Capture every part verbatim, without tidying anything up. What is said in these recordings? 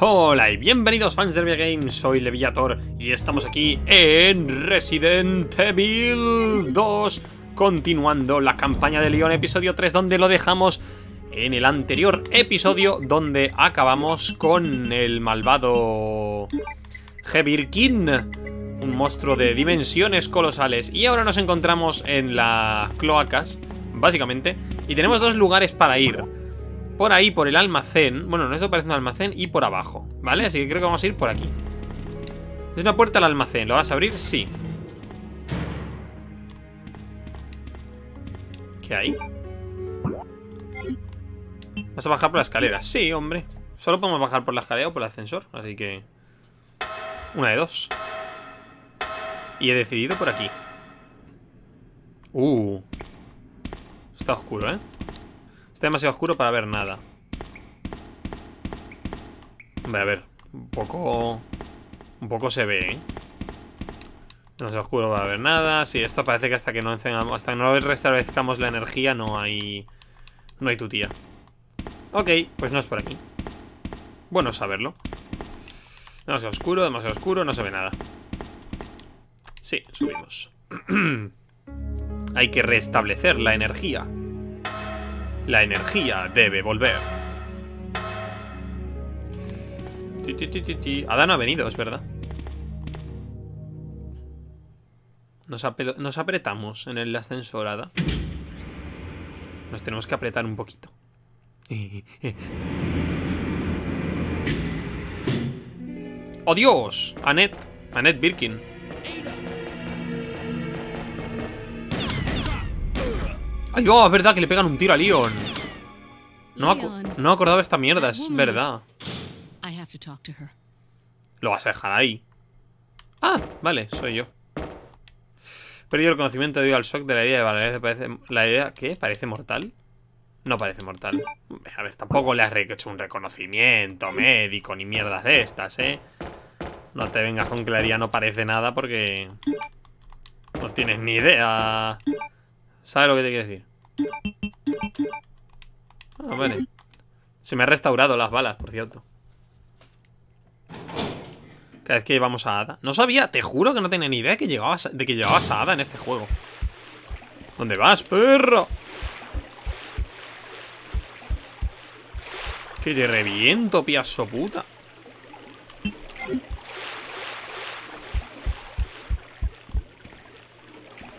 Hola y bienvenidos fans de LevillaGames, soy Levillator y estamos aquí en Resident Evil dos, continuando la campaña de León episodio tres, donde lo dejamos en el anterior episodio, donde acabamos con el malvado Hebirkin, un monstruo de dimensiones colosales. Y ahora nos encontramos en las cloacas, básicamente, y tenemos dos lugares para ir. Por ahí, por el almacén. Bueno, no, esto parece un almacén. Y por abajo, ¿vale? Así que creo que vamos a ir por aquí. Es una puerta al almacén. ¿Lo vas a abrir? Sí. ¿Qué hay? ¿Vas a bajar por la escalera? Sí, hombre. Solo podemos bajar por la escalera o por el ascensor. Así que... una de dos. Y he decidido por aquí. Uh. Está oscuro, ¿eh? Está demasiado oscuro para ver nada. Hombre, a ver. Un poco... Un poco se ve, ¿eh? Demasiado oscuro para ver nada. Sí, esto parece que hasta que no encendamos, hasta que no restablezcamos la energía no hay... No hay tutía. Ok, pues no es por aquí. Bueno saberlo. Demasiado oscuro, demasiado oscuro, no se ve nada. Sí, subimos. Hay que restablecer la energía. La energía debe volver. Ti, ti, ti, ti, ti. Ada no ha venido, es verdad. Nos, nos apretamos en el ascensor, Ada. Nos tenemos que apretar un poquito. ¡Oh, Dios! Annette. Annette Birkin. ¡Ay, oh! Es verdad que le pegan un tiro a Leon. No me no acordaba esta mierda, es verdad. Lo vas a dejar ahí. Ah, vale, soy yo. Perdido el conocimiento debido al shock de la idea de validez. Parece, ¿la idea qué? ¿Parece mortal? No parece mortal. A ver, tampoco le has hecho un reconocimiento médico ni mierdas de estas, ¿eh? No te vengas con claridad, no parece nada porque... no tienes ni idea... ¿Sabes lo que te quiero decir? Ah, vale. Se me han restaurado las balas, por cierto. Cada vez que llevamos a Ada. No sabía, te juro que no tenía ni idea de que llevabas, de que llevabas a Ada en este juego. ¿Dónde vas, perro? Que te reviento, piazo puta.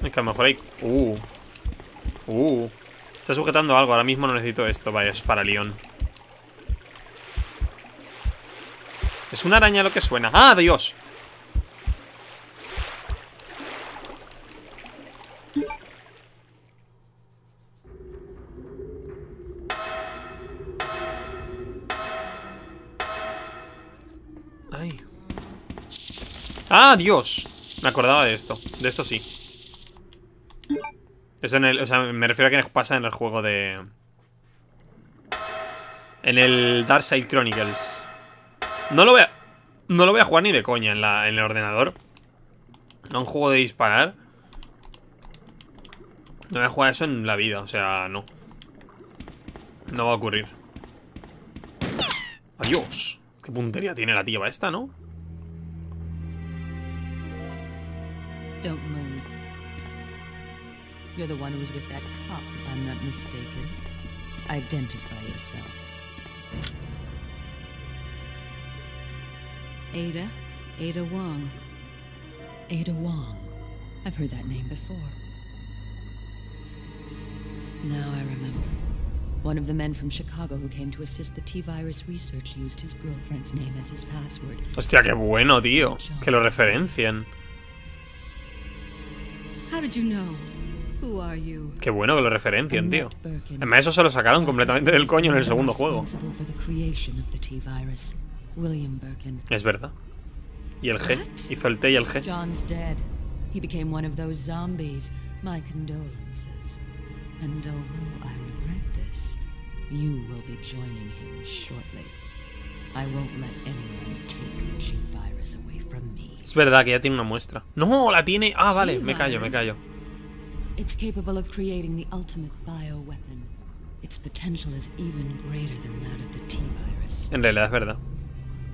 Es que a lo mejor hay... Uh... Uh... Está sujetando algo, ahora mismo no necesito esto. Vaya, es para León. Es una araña lo que suena. ¡Ah, Dios! ¡Ay! ¡Ah, Dios! Me acordaba de esto. De esto sí. Eso en el, o sea, me refiero a que pasa en el juego de... En el Darkside Chronicles. No lo voy a... No lo voy a jugar ni de coña en, la, en el ordenador. A un juego de disparar. No voy a jugar eso en la vida, o sea, no. No va a ocurrir. ¡Adiós! Qué puntería tiene la tía esta, ¿no? Don't move. You're the one who was with that cop, if I'm not mistaken. Identify yourself. Ada? Ada Wong. Ada Wong. I've heard that name before. Now I remember. One of the men from Chicago who came to assist the T Virus research used his girlfriend's name as his password. Hostia, qué bueno, tío. Que lo referencien. How did you know? Qué bueno que lo referencien, tío. Además, eso se lo sacaron completamente del coño en el segundo juego. Es verdad. Y el G. Hizo el T y el G. Es verdad que ya tiene una muestra. No, la tiene. Ah, vale. Me callo, me callo. It's capable of creating the ultimate bioweapon. Its potential is even greater than that of the T virus. En realidad es verdad.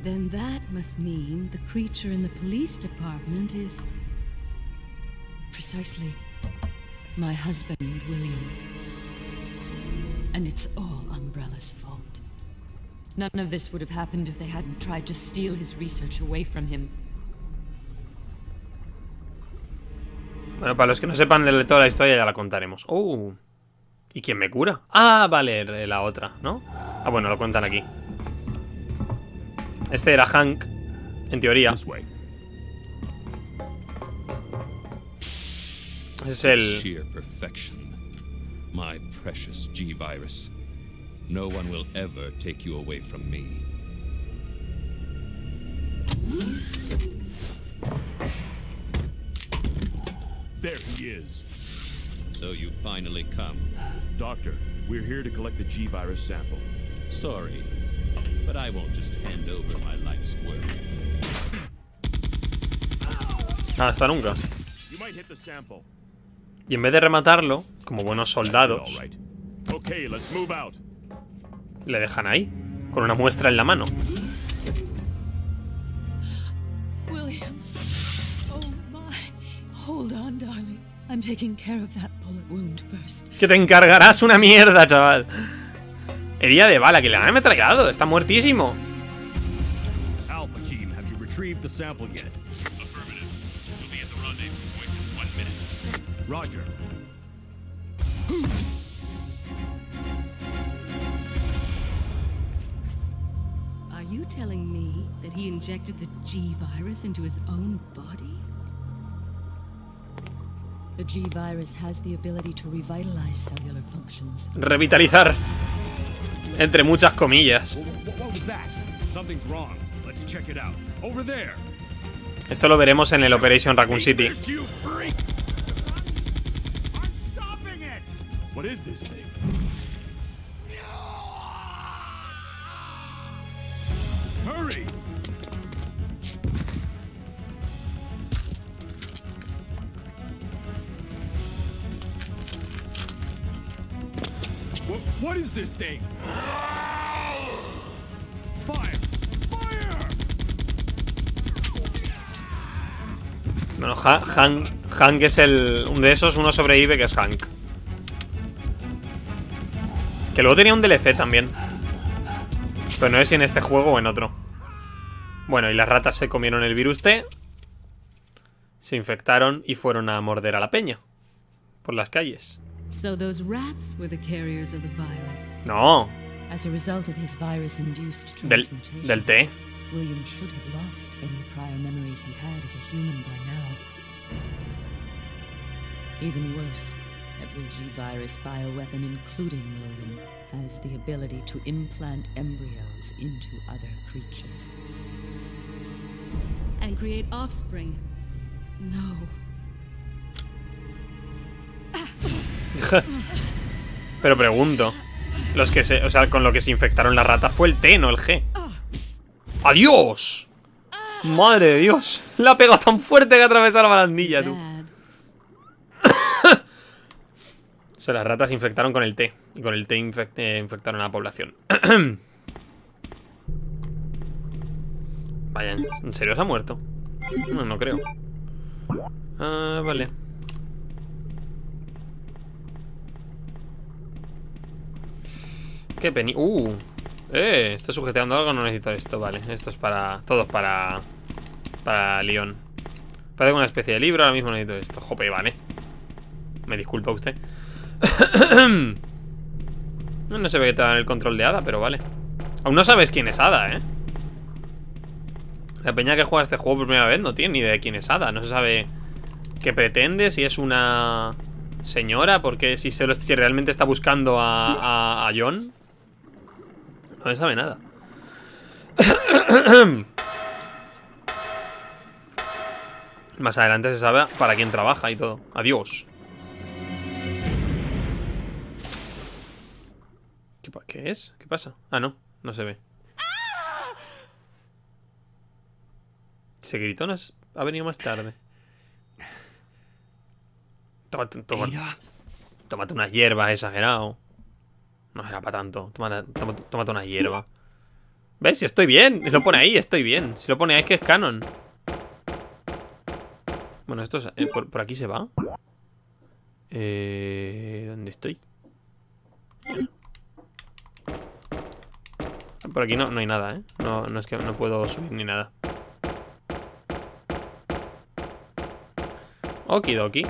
Then that must mean the creature in the police department is... precisely my husband, William. And it's all Umbrella's fault. None of this would have happened if they hadn't tried to steal his research away from him. Bueno, para los que no sepan de toda la historia ya la contaremos. ¡Oh! ¿Y quién me cura? Ah, vale, la otra, ¿no? Ah, bueno, lo cuentan aquí. Este era Hank, en teoría. Ese es el... sheer perfection. My precious G virus. No one will ever take you away from me. There he is. So you finally come. Doctor, we're here to collect the G virus sample. Sorry, but I won't just hand over my life's work. Hasta nunca. You might hit the sample. Y en vez de rematarlo, como buenos soldados, okay, let's move out. Le dejan ahí, con una muestra en la mano. William. Oh my. Hold on, darling. I'm taking care of that bullet wound first. Que te encargarás una mierda, chaval. Herida de bala, que le han ametrallado, está muertísimo. Alpha team, have you retrieved the sample yet? Affirmative. We'll be at the rendezvous point in one minute. Roger. Are you telling me that he injected the G virus into his own body? The G virus has the ability to revitalize cellular functions. Revitalizar. Entre muchas comillas. Esto lo veremos en el Operation Raccoon City. What is this thing? Fire! Fire! Bueno, ha Hank, Hank es el... uno de esos, uno sobrevive, que es Hank. Que luego tenía un D L C también. Pero no sé si en este juego o en otro. Bueno, y las ratas se comieron el virus T. Se infectaron y fueron a morder a la peña. Por las calles. So those rats were the carriers of the virus. No. As a result of his virus-induced transmutation, del, del té. William should have lost any prior memories he had as a human by now. Even worse, every G-virus bioweapon, including William, has the ability to implant embryos into other creatures and create offspring. No. Pero pregunto, los que se, o sea, con lo que se infectaron las ratas fue el T, no el G. ¡Adiós! Madre de Dios, la ha pegado tan fuerte que ha atravesado la barandilla, tú. O sea, las ratas se infectaron con el T y con el T infect, eh, infectaron a la población. Vaya, ¿en serio se ha muerto? No, no creo. Ah, vale. Qué peni... Uh, eh, está sujetando algo, no necesito esto, vale. Esto es para... todos para... para León. Parece una especie de libro, ahora mismo necesito esto. Jope, vale. Me disculpa usted. No, no se ve que te dan el control de Ada, pero vale. Aún no sabes quién es Ada, eh. La peña que juega este juego por primera vez no tiene ni idea de quién es Ada. No se sabe qué pretende, si es una... señora, porque si, se lo, si realmente está buscando a, a, a John. No se sabe nada. Más adelante se sabe para quién trabaja y todo. Adiós. ¿Qué, ¿Qué es? ¿Qué pasa? Ah, no, no se ve. Se gritó, no, ha venido más tarde. Tómate, tómate, tómate unas hierbas, exagerado. No era para tanto. Tómate, tómate, tómate una hierba. ¿Ves? Estoy bien. Si lo pone ahí, estoy bien. Si lo pone ahí es que es canon. Bueno, esto es, eh, por, por aquí se va. Eh, ¿Dónde estoy? Por aquí no, no hay nada, ¿eh? No, no es que no puedo subir ni nada. Okidoki.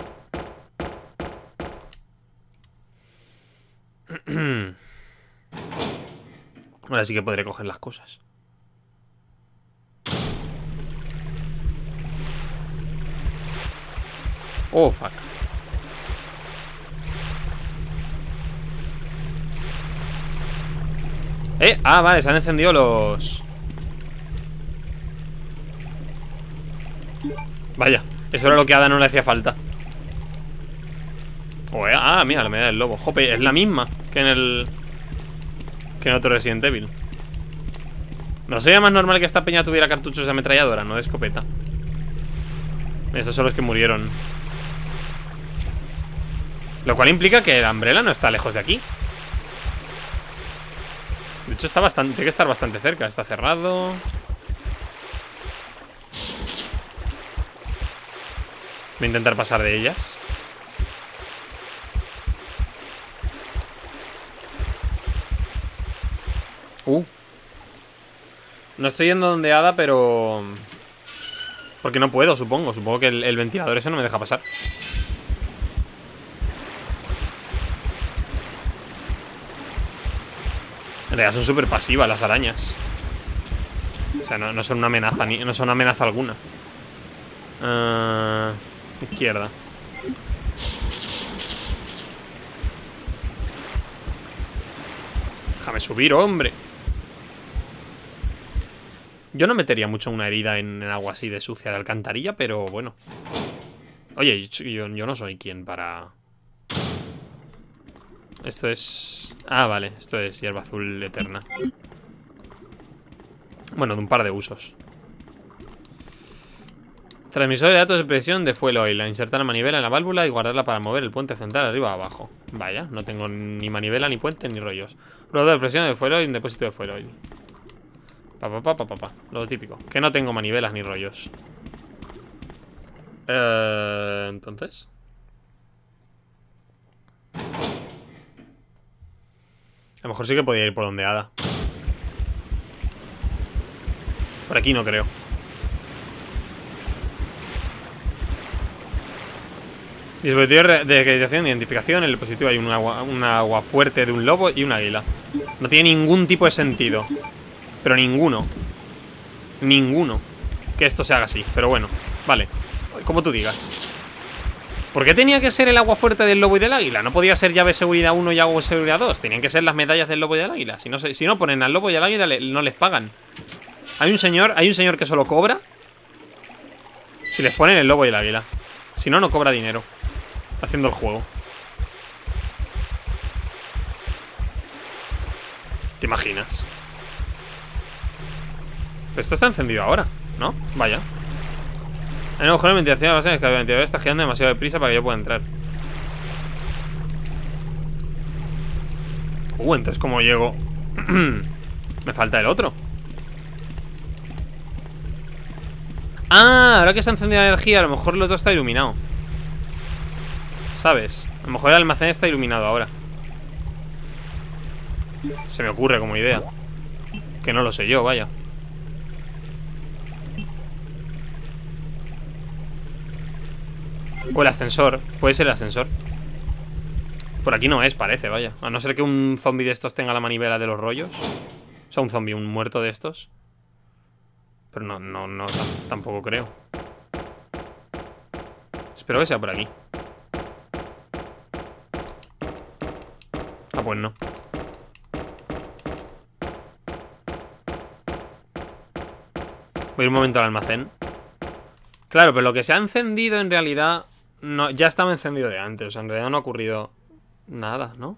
Ahora sí que podré coger las cosas. Oh, fuck. Eh, ah, vale, se han encendido los... Vaya, eso era lo que a Ada no le hacía falta. Oh, eh, ah, mira, la medalla del lobo. Jope, es la misma que en el... que en otro Resident Evil. No sería más normal que esta peña tuviera cartuchos de ametralladora, no de escopeta. Estos son los que murieron. Lo cual implica que la Umbrella no está lejos de aquí. De hecho, está bastante, tiene que estar bastante cerca. Está cerrado. Voy a intentar pasar de ellas. Uh. No estoy yendo donde Ada, pero... porque no puedo, supongo. Supongo que el, el ventilador ese no me deja pasar. En realidad son súper pasivas las arañas. O sea, no, no son una amenaza ni, no son una amenaza alguna. uh, Izquierda. Déjame subir, hombre. Yo no metería mucho una herida en, en agua así de sucia de alcantarilla, pero bueno. Oye, yo, yo no soy quien para... Esto es... Ah, vale, esto es hierba azul eterna. Bueno, de un par de usos. Transmisor de datos de presión de fuel oil. Insertar la manivela en la válvula y guardarla para mover el puente central arriba o abajo. Vaya, no tengo ni manivela, ni puente, ni rollos. Rotor de presión de fuel oil, depósito de fuel oil. Pa, pa, pa, pa, pa, pa. Lo típico. Que no tengo manivelas ni rollos. Eh, Entonces... A lo mejor sí que podía ir por donde Ada. Por aquí no creo. Dispositivo de acreditación, identificación. En el dispositivo hay un agua, un agua fuerte de un lobo y un águila. No tiene ningún tipo de sentido. Pero ninguno. Ninguno. Que esto se haga así, pero bueno. Vale, como tú digas. ¿Por qué tenía que ser el agua fuerte del lobo y del águila? No podía ser llave seguridad uno y agua seguridad dos. Tenían que ser las medallas del lobo y del águila. Si no, si no ponen al lobo y al águila, le, no les pagan. Hay un señor, hay un señor que solo cobra si les ponen el lobo y el águila. Si no, no cobra dinero haciendo el juego. ¿Te imaginas? Pero esto está encendido ahora, ¿no? Vaya. En el agujero de ventilación, la base es que la ventilación está girando demasiado deprisa para que yo pueda entrar. Uh, entonces, ¿cómo llego? Me falta el otro. Ah, ahora que se ha encendido la energía, a lo mejor el otro está iluminado. ¿Sabes? A lo mejor el almacén está iluminado ahora. Se me ocurre como idea. Que no lo sé yo, vaya. O el ascensor, puede ser el ascensor. Por aquí no es, parece, vaya. A no ser que un zombie de estos tenga la manivela de los rollos. O sea, un zombie, un muerto de estos. Pero no, no, no, tampoco creo. Espero que sea por aquí. Ah, pues no. Voy a ir un momento al almacén. Claro, pero lo que se ha encendido en realidad... No, ya estaba encendido de antes. O sea, en realidad no ha ocurrido nada, ¿no?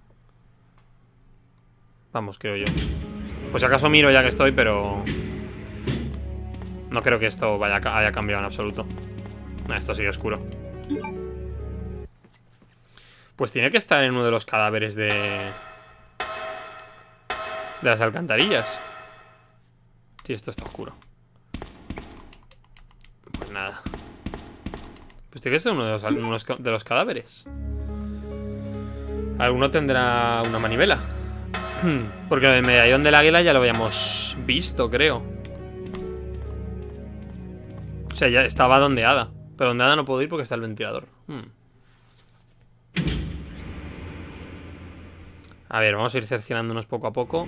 Vamos, creo yo. Pues si acaso miro ya que estoy, pero... No creo que esto vaya, haya cambiado en absoluto. Esto sigue oscuro. Pues tiene que estar en uno de los cadáveres de... de las alcantarillas. Tío, esto está oscuro. Pues nada. Pues tiene que ser uno de los, algunos de los cadáveres. Alguno tendrá una manivela. Porque el medallón del águila ya lo habíamos visto, creo. O sea, ya estaba donde Ada. Pero donde Ada no puedo ir porque está el ventilador. hmm. A ver, vamos a ir cerciorándonos poco a poco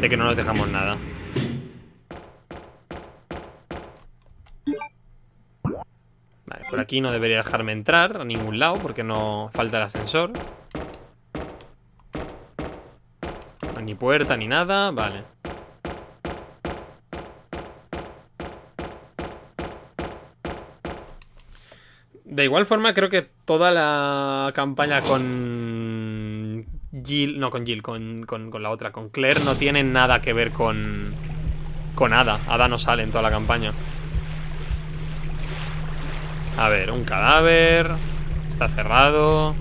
de que no nos dejamos nada. Vale, por aquí no debería dejarme entrar a ningún lado porque no falta el ascensor. Ni puerta, ni nada, vale. De igual forma, creo que toda la campaña con Jill, no con Jill, con, con, con la otra, con Claire, no tiene nada que ver con con Ada. Ada no sale en toda la campaña. A ver, un cadáver. Está cerrado.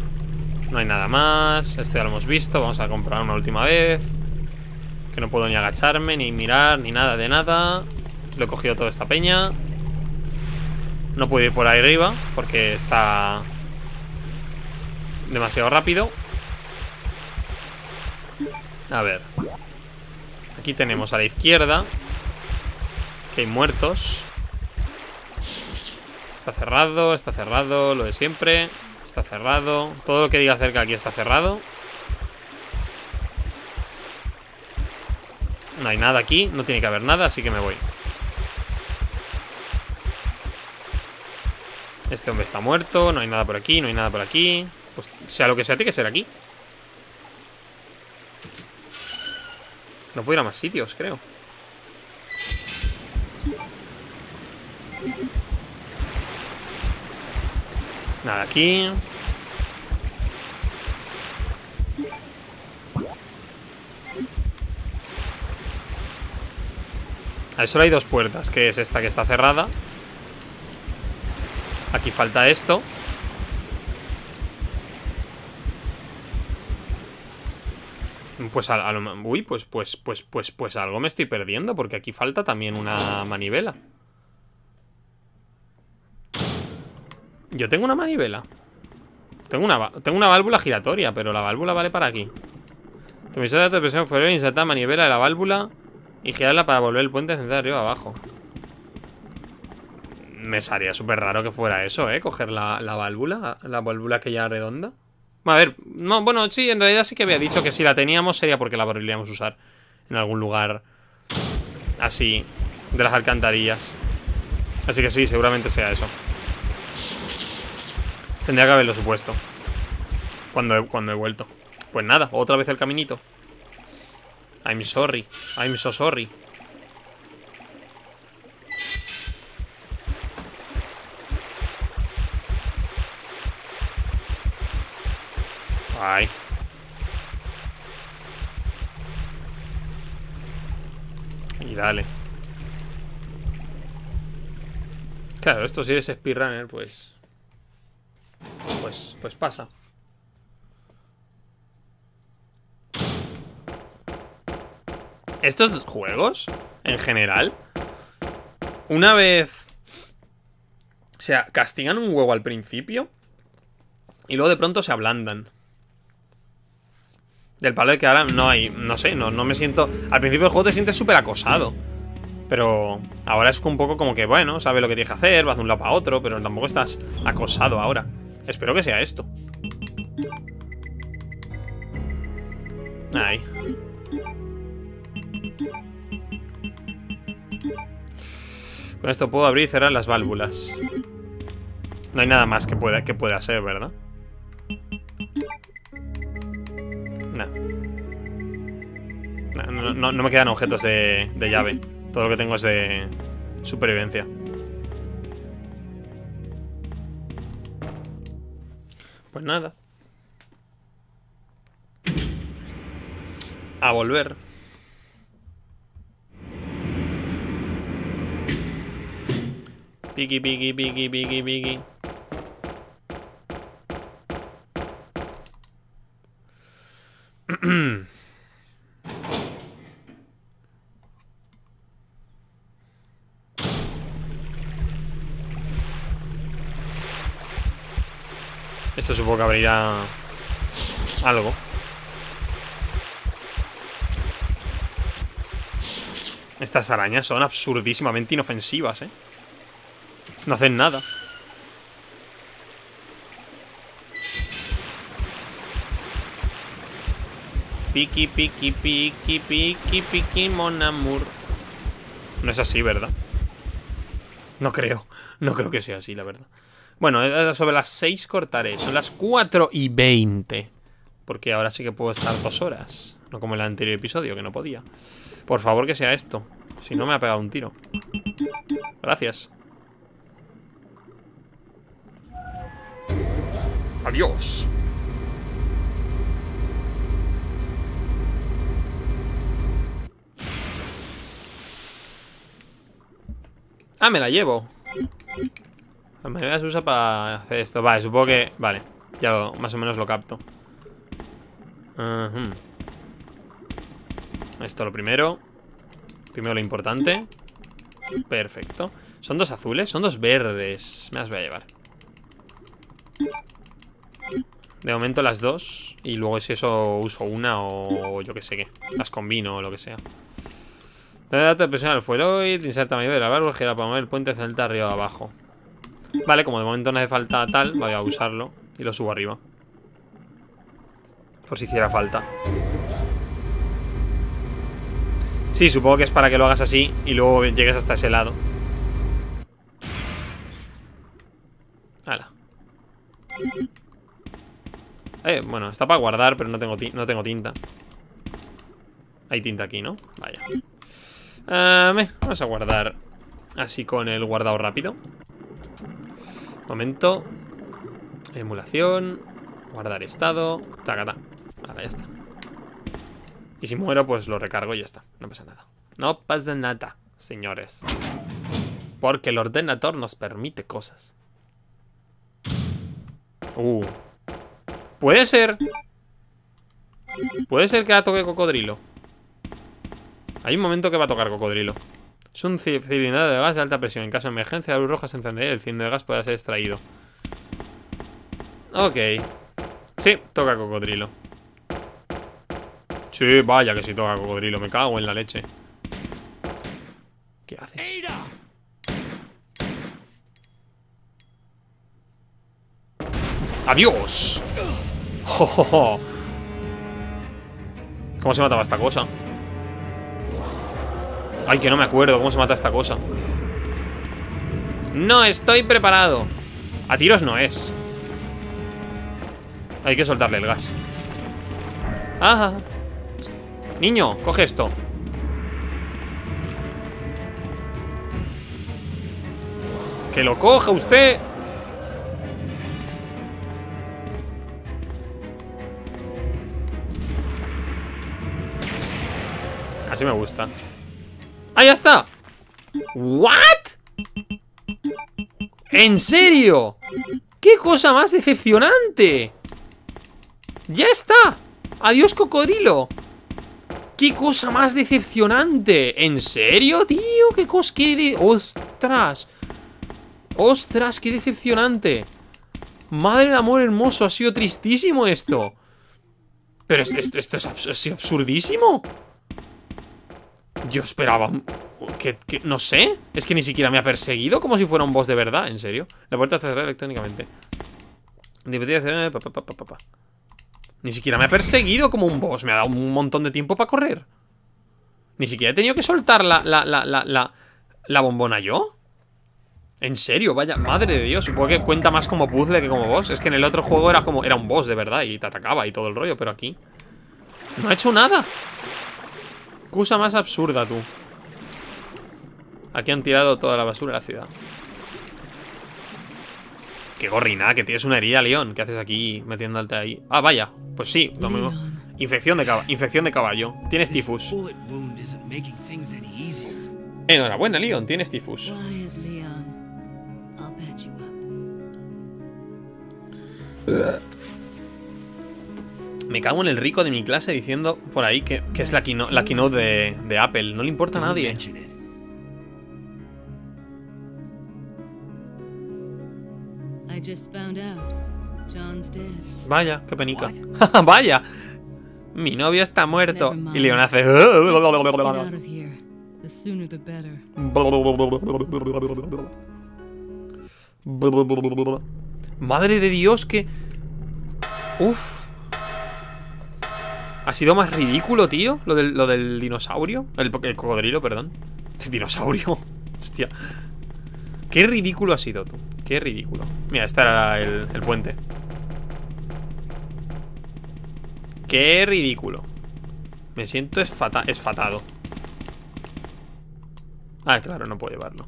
No hay nada más. Esto ya lo hemos visto. Vamos a comprar una última vez. Que no puedo ni agacharme, ni mirar, ni nada de nada. Lo he cogido toda esta peña. No puedo ir por ahí arriba porque está demasiado rápido. A ver. Aquí tenemos a la izquierda que hay muertos. Está cerrado, está cerrado, lo de siempre. Está cerrado. Todo lo que diga acerca aquí está cerrado. No hay nada aquí. No tiene que haber nada, así que me voy. Este hombre está muerto. No hay nada por aquí, no hay nada por aquí. Pues sea lo que sea, tiene que ser aquí. No puedo ir a más sitios, creo. Nada aquí. A ver, solo hay dos puertas, que es esta que está cerrada. Aquí falta esto. Pues a, a lo, uy, pues, pues, pues, pues, pues algo me estoy perdiendo, porque aquí falta también una manivela. Yo tengo una manivela. Tengo una, tengo una válvula giratoria, pero la válvula vale para aquí. Transmisor de alta presión inferior, insertar manivela de la válvula y girarla para volver el puente central arriba abajo. Me salía súper raro que fuera eso, ¿eh? Coger la, la válvula, la válvula que ya redonda. A ver, no, bueno, sí, en realidad sí que había dicho que si la teníamos sería porque la podríamos usar en algún lugar así, de las alcantarillas. Así que sí, seguramente sea eso. Tendría que haberlo supuesto cuando he, cuando he vuelto. Pues nada, otra vez el caminito. I'm sorry, I'm so sorry. Ay. Y dale. Claro, esto si eres speedrunner, pues... Pues, pues pasa. Estos juegos, en general, una vez... O sea, castigan un huevo al principio y luego de pronto se ablandan. Del palo de que ahora no hay... No sé, no, no me siento... Al principio del juego te sientes súper acosado. Pero ahora es un poco como que, bueno, sabes lo que tienes que hacer, vas de un lado para otro, pero tampoco estás acosado ahora. Espero que sea esto. Ay. Con esto puedo abrir y cerrar las válvulas. No hay nada más que pueda, que pueda ser, ¿verdad? Nah. Nah, no, no, no me quedan objetos de, de llave. Todo lo que tengo es de supervivencia. Pues nada. A volver. Piki, piki, piki, piki, piki. Esto supongo que abrirá algo. Estas arañas son absurdísimamente inofensivas, ¿eh? No hacen nada. Piqui, piqui, piqui, piqui, piqui, mon amour. No es así, ¿verdad? No creo. No creo que sea así, la verdad. Bueno, sobre las seis cortaré. Son las cuatro y veinte. Porque ahora sí que puedo estar dos horas. No como en el anterior episodio, que no podía. Por favor, que sea esto. Si no, me ha pegado un tiro. Gracias. Adiós. Ah, me la llevo. Me la usa para hacer esto. Vale, supongo que... Vale, ya lo, más o menos lo capto. Uh-huh. Esto lo primero. Primero lo importante. Perfecto. ¿Son dos azules? Son dos verdes. Me las voy a llevar. De momento las dos. Y luego si eso uso una o yo que sé qué. Las combino o lo que sea. Dato personal fue Lloyd. Inserta mayor de la barba. Gira para mover el puente celta arriba o abajo. Vale, como de momento no hace falta tal, voy a usarlo. Y lo subo arriba. Por si hiciera falta. Sí, supongo que es para que lo hagas así y luego llegues hasta ese lado. Hala. Eh, bueno, está para guardar, pero no tengo, no tengo tinta. Hay tinta aquí, ¿no? Vaya. Uh, me, vamos a guardar así con el guardado rápido. Momento. Emulación. Guardar estado. Tacata. Vale, ya está. Y si muero, pues lo recargo y ya está. No pasa nada. No pasa nada, señores. Porque el ordenador nos permite cosas. Uh. Puede ser. Puede ser que la toque cocodrilo. Hay un momento que va a tocar cocodrilo. Es un cilindro de gas de alta presión. En caso de emergencia, la luz roja se encenderá y el cilindro de gas podrá ser extraído. Ok. Sí, toca cocodrilo. Sí, vaya que si toca cocodrilo. Me cago en la leche. ¿Qué haces? ¡Adiós! ¡Jo, jo, jo! ¿Cómo se mataba esta cosa? Ay, que no me acuerdo. ¿Cómo se mata esta cosa? No estoy preparado. A tiros no es. Hay que soltarle el gas. ¡Ajá! Niño, coge esto. Que lo coja usted. Así me gusta. ¡Ah, ya está! ¿What? ¿En serio? ¡Qué cosa más decepcionante! ¡Ya está! ¡Adiós, cocodrilo! ¡Qué cosa más decepcionante! ¿En serio, tío? ¡Qué cosa! ¡Qué de... ¡Ostras! ¡Ostras! ¡Qué decepcionante! ¡Madre del amor hermoso! ¡Ha sido tristísimo esto! Pero esto, esto, esto es abs- ha sido absurdísimo. Yo esperaba... Que, que... No sé. Es que ni siquiera me ha perseguido como si fuera un boss de verdad. En serio. La puerta está cerrada electrónicamente. Ni siquiera me ha perseguido como un boss. Me ha dado un montón de tiempo para correr. Ni siquiera he tenido que soltar la, la, la, la, la, la bombona yo. En serio, vaya, madre de Dios. Supongo que cuenta más como puzzle que como boss. Es que en el otro juego era como... Era un boss de verdad y te atacaba y todo el rollo. Pero aquí no ha hecho nada. Cosa más absurda, tú. Aquí han tirado toda la basura de la ciudad. Qué gorrina, que tienes una herida, León. ¿Qué haces aquí metiéndote ahí? Ah, vaya. Pues sí, lo mismo. Infección de, cab infección de caballo. Tienes tifus. Enhorabuena, León. Tienes tifus. Me cago en el rico de mi clase diciendo por ahí que, que es la keynote, la keynote de, de Apple. No le importa a nadie. Vaya, qué penica. Vaya. Mi novio está muerto. Y Leon hace... Madre de Dios, que... Uf. Ha sido más ridículo, tío. Lo del, lo del dinosaurio. El, el cocodrilo, perdón. Dinosaurio. Hostia. Qué ridículo ha sido, tú. Qué ridículo. Mira, este era el, el puente. Qué ridículo. Me siento esfata, esfatado. Ah, claro, no puedo llevarlo.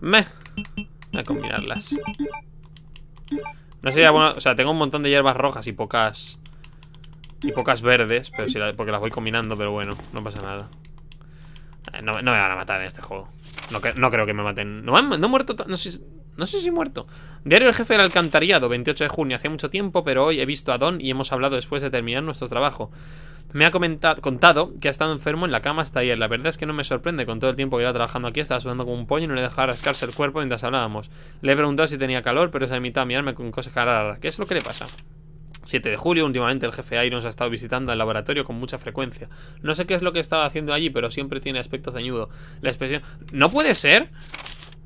Meh. Voy a combinarlas. No sería bueno. O sea, tengo un montón de hierbas rojas y pocas. Y pocas verdes. Pero si la, porque las voy combinando, pero bueno, no pasa nada. No, no me van a matar en este juego. No, no creo que me maten. No, no he muerto. No sé, no sé si he muerto. Diario del jefe del alcantarillado, veintiocho de junio. Hace mucho tiempo, pero hoy he visto a Don y hemos hablado después de terminar nuestro trabajo. Me ha comentado, contado que ha estado enfermo en la cama hasta ayer. La verdad es que no me sorprende. Con todo el tiempo que lleva trabajando aquí, estaba sudando como un pollo y no le dejaba rascarse el cuerpo mientras hablábamos. Le he preguntado si tenía calor, pero se ha limitado a mirarme con cosas raras. ¿Qué es lo que le pasa? siete de julio, últimamente el jefe Irons ha estado visitando el laboratorio con mucha frecuencia. No sé qué es lo que estaba haciendo allí, pero siempre tiene aspecto ceñudo. La expresión... ¡No puede ser!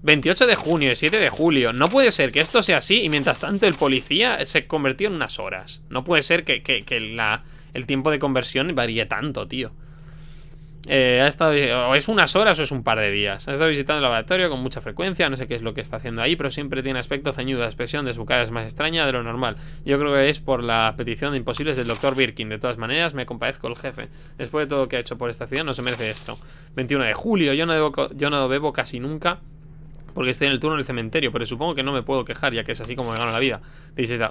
veintiocho de junio, siete de julio. No puede ser que esto sea así y mientras tanto el policía se convirtió en unas horas. No puede ser que, que, que la... el tiempo de conversión varía tanto, tío. Eh, ha estado, o es unas horas o es un par de días. Ha estado visitando el laboratorio con mucha frecuencia. No sé qué es lo que está haciendo ahí, pero siempre tiene aspecto ceñudo. La expresión de su cara es más extraña de lo normal. Yo creo que es por la petición de imposibles del doctor Birkin. De todas maneras, me compadezco el jefe. Después de todo lo que ha hecho por esta ciudad, no se merece esto. veintiuno de julio. Yo no, debo, yo no bebo casi nunca porque estoy en el turno del cementerio, pero supongo que no me puedo quejar, ya que es así como me gano la vida. dieciséis de...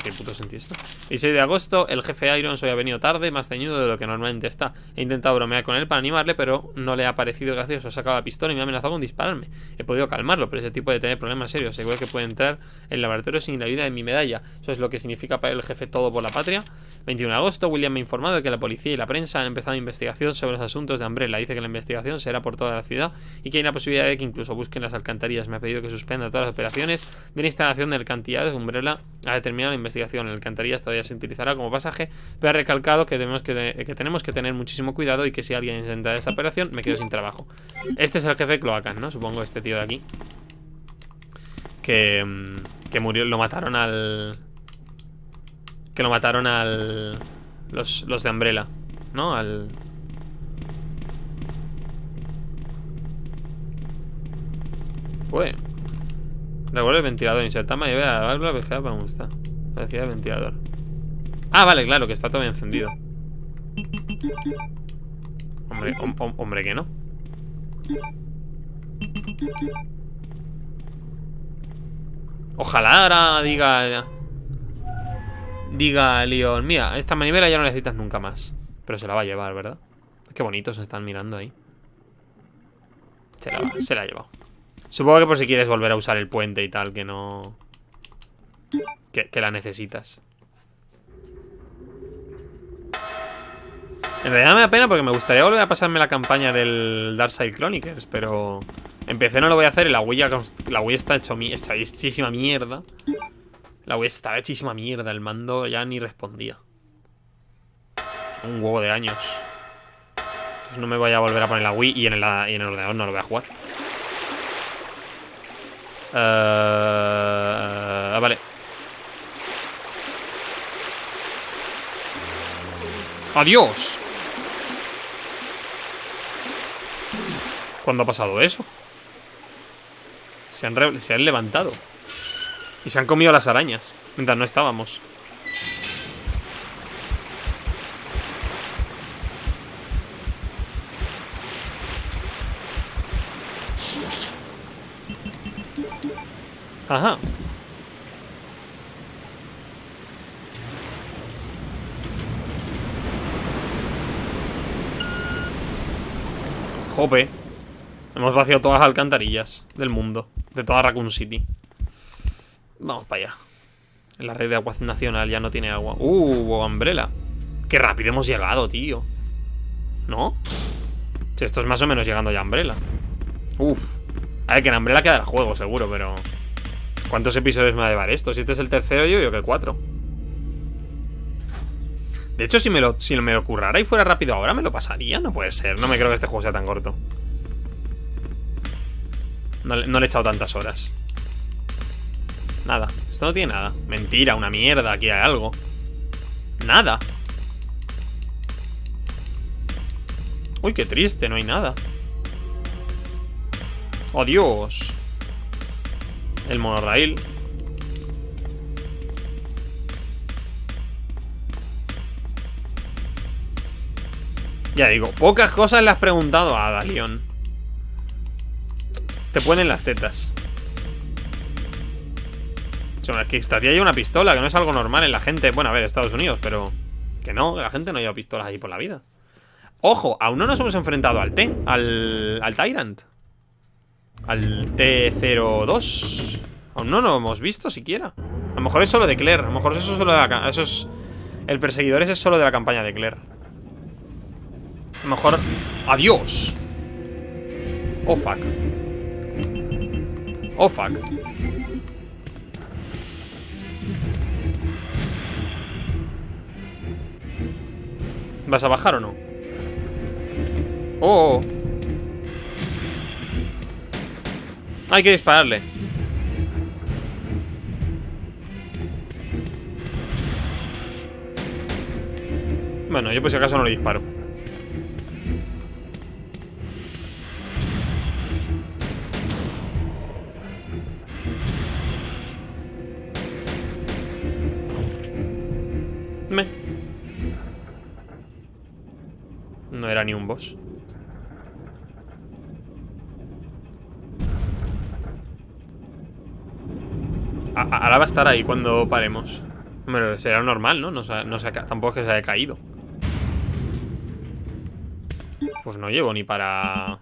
¿Qué puto sentí esto? dieciséis de agosto, el jefe Irons hoy ha venido tarde, más ceñudo de lo que normalmente está. He intentado bromear con él para animarle, pero no le ha parecido gracioso. Ha sacado la pistola y me ha amenazado con dispararme. He podido calmarlo, pero ese tipo de tener problemas serios. Seguro que puede entrar en el laboratorio sin la ayuda de mi medalla. Eso es lo que significa para el jefe todo por la patria. veintiuno de agosto, William me ha informado de que la policía y la prensa han empezado investigación sobre los asuntos de Umbrella. Dice que la investigación será por toda la ciudad y que hay una posibilidad de que incluso busquen las alcantarillas. Me ha pedido que suspenda todas las operaciones de la instalación de alcantarillas. Umbrella ha determinado la investigación. El alcantarillas todavía se utilizará como pasaje, pero ha recalcado que tenemos que, de, que tenemos que tener muchísimo cuidado y que si alguien intenta esta operación me quedo sin trabajo. Este es el jefe Cloacas, ¿no? Supongo este tío de aquí. Que, que murió, lo mataron al... Que lo mataron al... Los, los de Umbrella, ¿no? Al... Bueno, recuerdo el ventilador. Insertar más llave a la válvula vejada para ajustar la velocidad del ventilador. Ah, vale, claro, que está todavía encendido. Hombre, hom, hom, hombre, que no. Ojalá ahora diga. Diga Leon, mira, esta manivela ya no la necesitas nunca más. Pero se la va a llevar, ¿verdad? Qué bonitos se están mirando ahí. Se la, va, se la ha llevado. Supongo que por si quieres volver a usar el puente y tal, que no... Que, que la necesitas. En realidad me da pena porque me gustaría volver a pasarme la campaña del Darkside Chronicles, pero... Empecé, no lo voy a hacer y la huella, la huella está hecho, hecha hechísima mierda. La huella está hechísima mierda, el mando ya ni respondía. Un huevo de años. Entonces no me voy a volver a poner la Wii y en el, y en el ordenador no lo voy a jugar. Ah, uh, vale. ¡Adiós! ¿Cuándo ha pasado eso? Se han, re se han levantado. Y se han comido las arañas. Mientras no estábamos. Ajá. Jope. Hemos vaciado todas las alcantarillas del mundo. De toda Raccoon City. Vamos para allá. La red de agua nacional ya no tiene agua. Uh, Umbrella. Qué rápido hemos llegado, tío. ¿No? Si esto es más o menos llegando ya a Umbrella. Uf. A ver, que en Umbrella queda el juego, seguro, pero... ¿Cuántos episodios me va a llevar esto? Si este es el tercero, yo digo que el cuatro. De hecho, si me lo, si me lo currara y fuera rápido ahora, me lo pasaría. No puede ser. No me creo que este juego sea tan corto. No, no le he echado tantas horas. Nada. Esto no tiene nada. Mentira, una mierda. Aquí hay algo. Nada. Uy, qué triste. No hay nada. ¡Oh, Dios! El monorraíl. Ya digo, pocas cosas le has preguntado a Ada, León. Te ponen las tetas. Es que extraía ya una pistola, que no es algo normal en la gente. Bueno, a ver, Estados Unidos, pero... Que no, la gente no lleva pistolas allí por la vida. ¡Ojo! Aún no nos hemos enfrentado al T, al, al Tyrant. Al T cero dos. Aún no lo hemos visto siquiera. A lo mejor es solo de Claire. A lo mejor eso es solo de la... Eso es, el perseguidor ese es solo de la campaña de Claire. A lo mejor... ¡Adiós! Oh, fuck. Oh, fuck. ¿Vas a bajar o no? ¡Oh! Hay que dispararle. Bueno, yo por si acaso no le disparo. Me. No era ni un boss. Ahora va a estar ahí cuando paremos. Bueno, será normal, ¿no? No, se, no se, tampoco es que se haya caído. Pues no llevo ni para...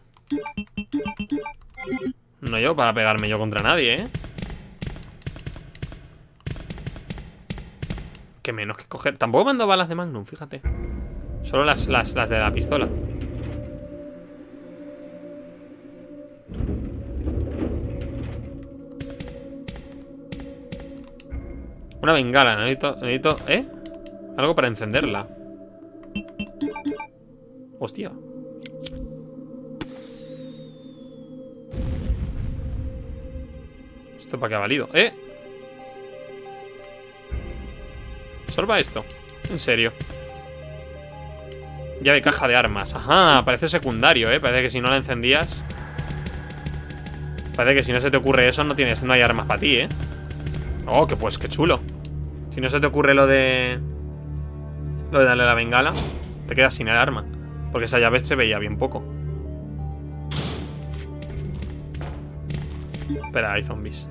No llevo para pegarme yo contra nadie, ¿eh? Que menos que coger... Tampoco mando balas de Magnum, fíjate. Solo las, las, las de la pistola. Una bengala, necesito, necesito... ¿Eh? Algo para encenderla. Hostia. ¿Esto para qué ha valido? ¿Eh? Solo para esto. En serio. Llave caja de armas. Ajá, parece secundario, ¿eh? Parece que si no la encendías... Parece que si no se te ocurre eso, no tienes, no hay armas para ti, ¿eh? Oh, que pues, qué chulo. Si no se te ocurre lo de... Lo de darle la bengala, te quedas sin el arma. Porque esa llave se veía bien poco. Espera, hay zombies.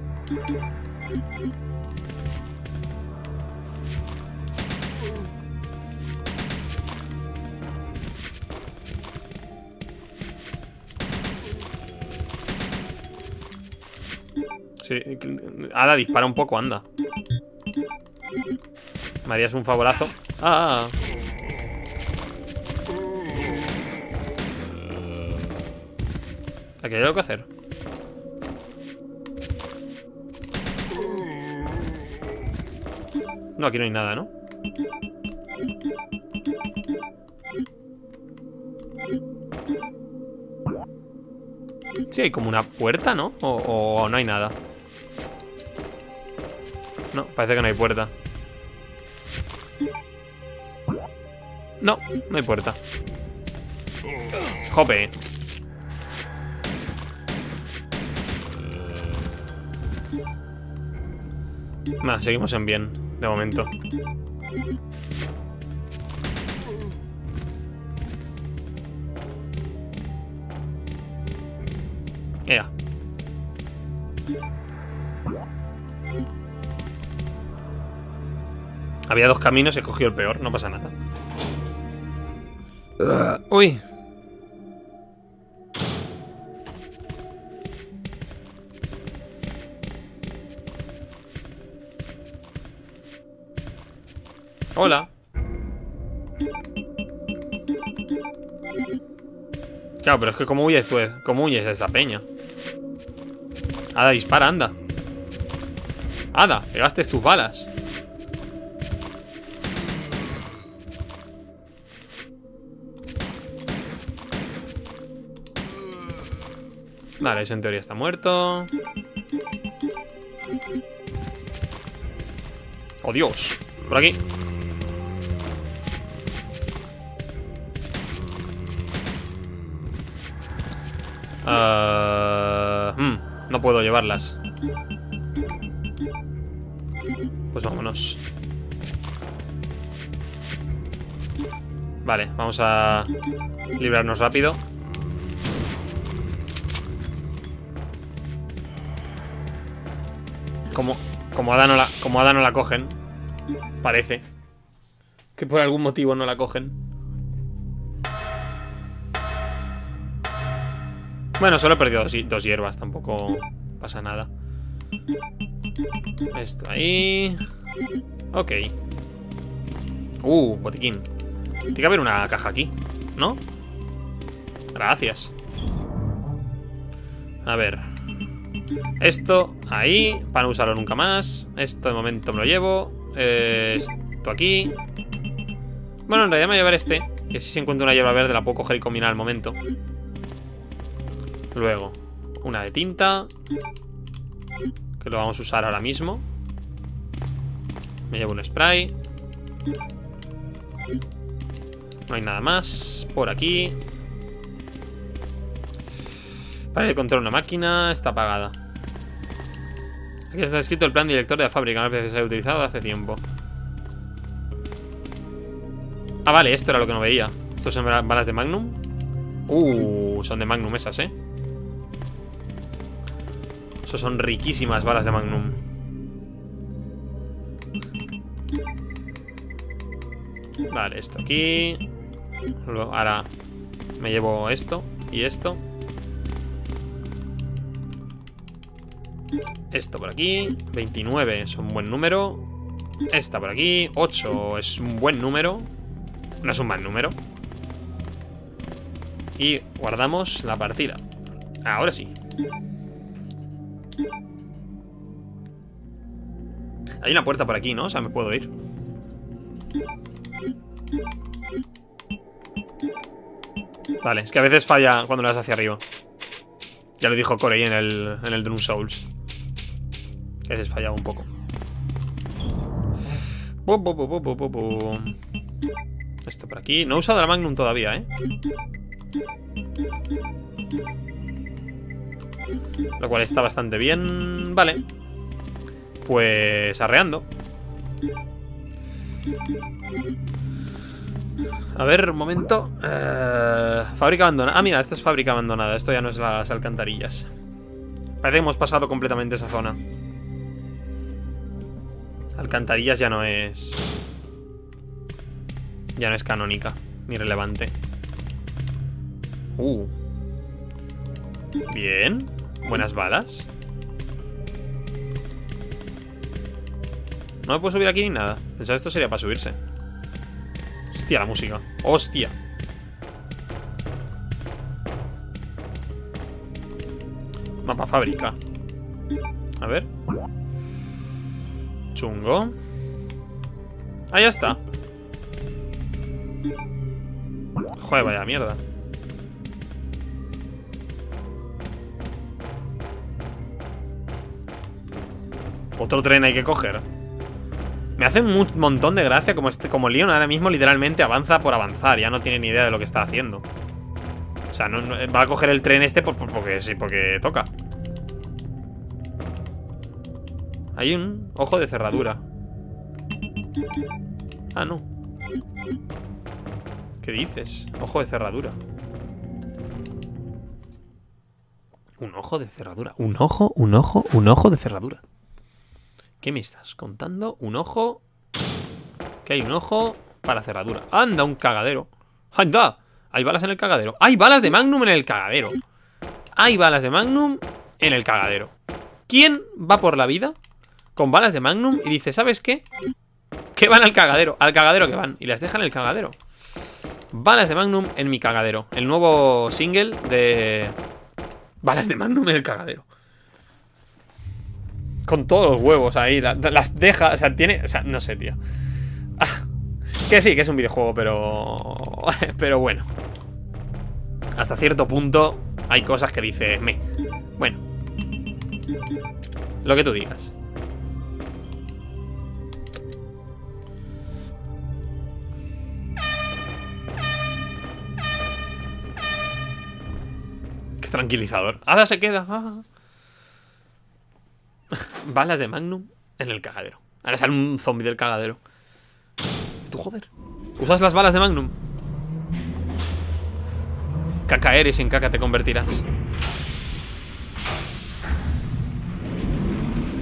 Ada, dispara un poco, anda. Me harías un favorazo. Ah. Aquí hay algo que hacer. No, aquí no hay nada, ¿no? Sí, hay como una puerta, ¿no? O, o no hay nada. No, parece que no hay puerta. No, no hay puerta. Jope. Nah, seguimos en bien, de momento. Ea. Había dos caminos, he cogido el peor, no pasa nada. Uy. Hola. Claro, pero es que ¿cómo huyes tú? ¿Cómo huyes de esta peña? Ada, dispara, anda. Ada, que gastes tus balas. Vale, ese en teoría está muerto. ¡Oh, Dios! Por aquí. Uh, hmm, no puedo llevarlas. Pues vámonos. Vale, vamos a librarnos rápido. Como, como, Ada no la, como Ada no la cogen. Parece que por algún motivo no la cogen. Bueno, solo he perdido dos, dos hierbas. Tampoco pasa nada. Esto ahí. Ok. Uh, botiquín. Tiene que haber una caja aquí, ¿no? Gracias. A ver. Esto ahí, para no usarlo nunca más. Esto de momento me lo llevo. eh, Esto aquí. Bueno, en realidad me voy a llevar este, que si se encuentra una hierba verde la puedo coger y combinar al momento. Luego, una de tinta, que lo vamos a usar ahora mismo. Me llevo un spray. No hay nada más por aquí. Para encontrar una máquina, está apagada. Aquí está escrito el plan director de la fábrica, unas veces se ha utilizado hace tiempo. Ah, vale, esto era lo que no veía. Estos son balas de Magnum. Uh, son de Magnum esas, eh. Estos son riquísimas balas de Magnum. Vale, esto aquí. Luego, ahora me llevo esto y esto. Esto por aquí, veintinueve es un buen número. Esta por aquí, ocho es un buen número. No es un mal número. Y guardamos la partida. Ahora sí. Hay una puerta por aquí, ¿no? O sea, me puedo ir. Vale, es que a veces falla cuando lo das hacia arriba. Ya lo dijo Corey en el, en el Drum Souls. Que se fallaba un poco. Esto por aquí. No he usado la Magnum todavía, ¿eh? Lo cual está bastante bien. Vale. Pues arreando. A ver, un momento. uh, Fábrica abandonada. Ah, mira, esta es fábrica abandonada. Esto ya no es las alcantarillas. Parece que hemos pasado completamente esa zona. Alcantarillas ya no es... Ya no es canónica. Ni relevante. Uh. Bien. Buenas balas. No me puedo subir aquí ni nada. Pensaba esto sería para subirse. Hostia, la música. Hostia. Mapa fábrica. A ver. Chungo. Ah, ya está. Joder, vaya mierda. Otro tren hay que coger. Me hace un montón de gracia como, este, como Leon ahora mismo literalmente avanza por avanzar. Ya no tiene ni idea de lo que está haciendo. O sea, no, no, va a coger el tren este por, por, porque sí, porque toca. Hay un ojo de cerradura. Ah, no. ¿Qué dices? Ojo de cerradura. Un ojo de cerradura. Un ojo, un ojo, un ojo de cerradura. ¿Qué me estás contando? Un ojo. Que hay un ojo para cerradura. ¡Anda, un cagadero! ¡Anda! Hay balas en el cagadero. ¡Hay balas de Magnum en el cagadero! Hay balas de Magnum en el cagadero. ¿Quién va por la vida con balas de Magnum y dice, ¿sabes qué? Que van al cagadero. Al cagadero que van. Y las dejan en el cagadero. Balas de Magnum en mi cagadero. El nuevo single de... Balas de Magnum en el cagadero. con todos los huevos ahí. La, las deja, o sea, tiene... O sea, no sé, tío. Ah, que sí, que es un videojuego, pero... Pero bueno. Hasta cierto punto hay cosas que dices... Me. Bueno. Lo que tú digas. Qué tranquilizador. Ada se queda. Ah. Balas de Magnum en el cagadero. Ahora sale un zombie del cagadero. Tú, joder. ¿Usas las balas de Magnum? Caca eres y en caca te convertirás.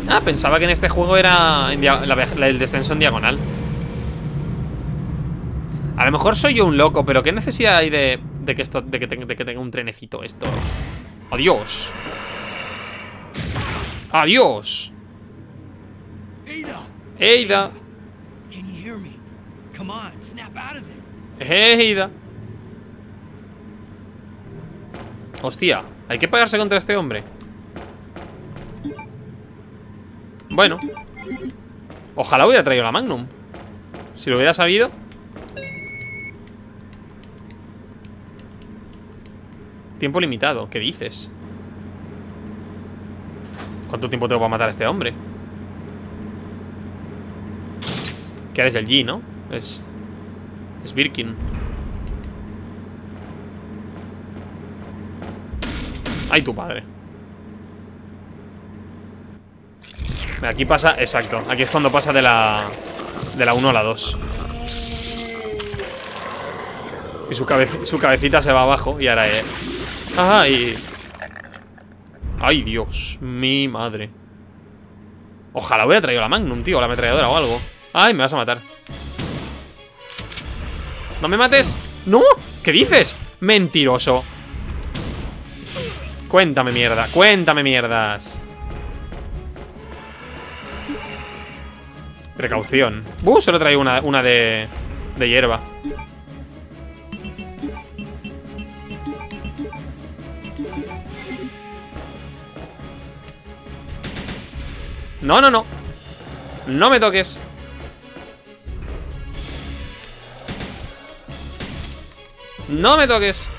Ah, pensaba que en este juego era en la, la, el descenso en diagonal. A lo mejor soy yo un loco, pero ¿qué necesidad hay de, de, que, esto, de, que, te, de que tenga un trenecito esto? ¡Adiós! ¡Adiós! ¡Ada! ¡Ada! Hostia, hay que pagarse contra este hombre. Bueno, ojalá hubiera traído la Magnum. Si lo hubiera sabido. Tiempo limitado, ¿qué dices? ¿Cuánto tiempo tengo para matar a este hombre? Que eres el G, ¿no? Es... Es Birkin. Ay, tu padre. Aquí pasa, exacto, aquí es cuando pasa de la de la uno a la dos. Y su, cabeci su cabecita se va abajo y ahora él. Ajá, y... Ay, Dios, mi madre. Ojalá hubiera traído la Magnum, tío, la ametralladora o algo. Ay, me vas a matar. No me mates. No, ¿qué dices? Mentiroso. Cuéntame mierda, cuéntame mierdas. Precaución. Uh, solo traigo una, una de, de hierba. No, no, no. No me toques. No me toques.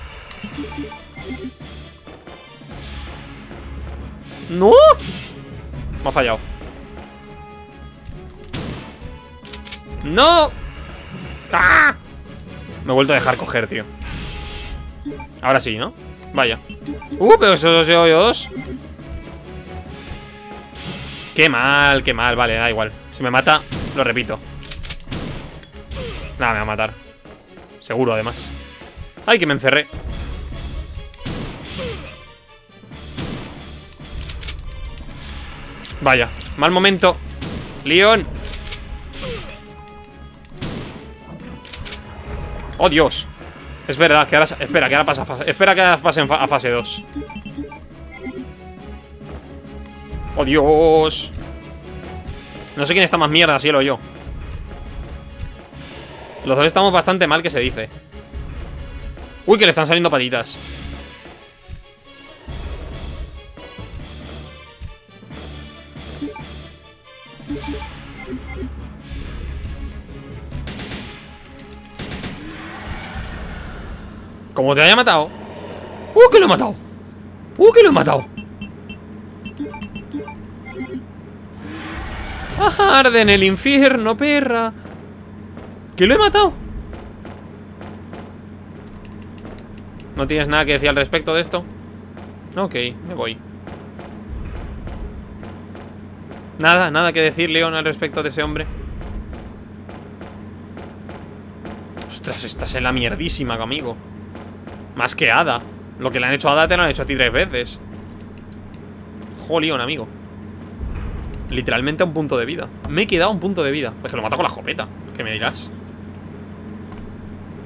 No. Me ha fallado. ¡No! ¡Ah! Me he vuelto a dejar coger, tío. Ahora sí, ¿no? Vaya. ¡Uh! Pero eso yo yo dos. ¡Qué mal! ¡Qué mal! Vale, da igual. Si me mata, lo repito. Nada, me va a matar. Seguro, además. ¡Ay, que me encerré! Vaya. Mal momento. ¡León! ¡Oh, Dios! Es verdad, que ahora... Espera, que ahora pasa a fase... Espera que ahora pasen fa a fase dos. ¡Oh, Dios! No sé quién está más mierda, si él o yo. Los dos estamos bastante mal, que se dice. ¡Uy, que le están saliendo patitas! Como te haya matado. ¡Uh, que lo he matado! ¡Uh, que lo he matado! Arde en el infierno, perra. ¡Que lo he matado! ¿No tienes nada que decir al respecto de esto? Ok, me voy. Nada, nada que decir, Leon, al respecto de ese hombre. Ostras, estás en la mierdísima, amigo. Más que Ada. Lo que le han hecho a Ada te lo han hecho a ti tres veces. Jolión, amigo. Literalmente a un punto de vida. Me he quedado a un punto de vida. Pues que lo mata con la escopeta. ¿Qué me dirás?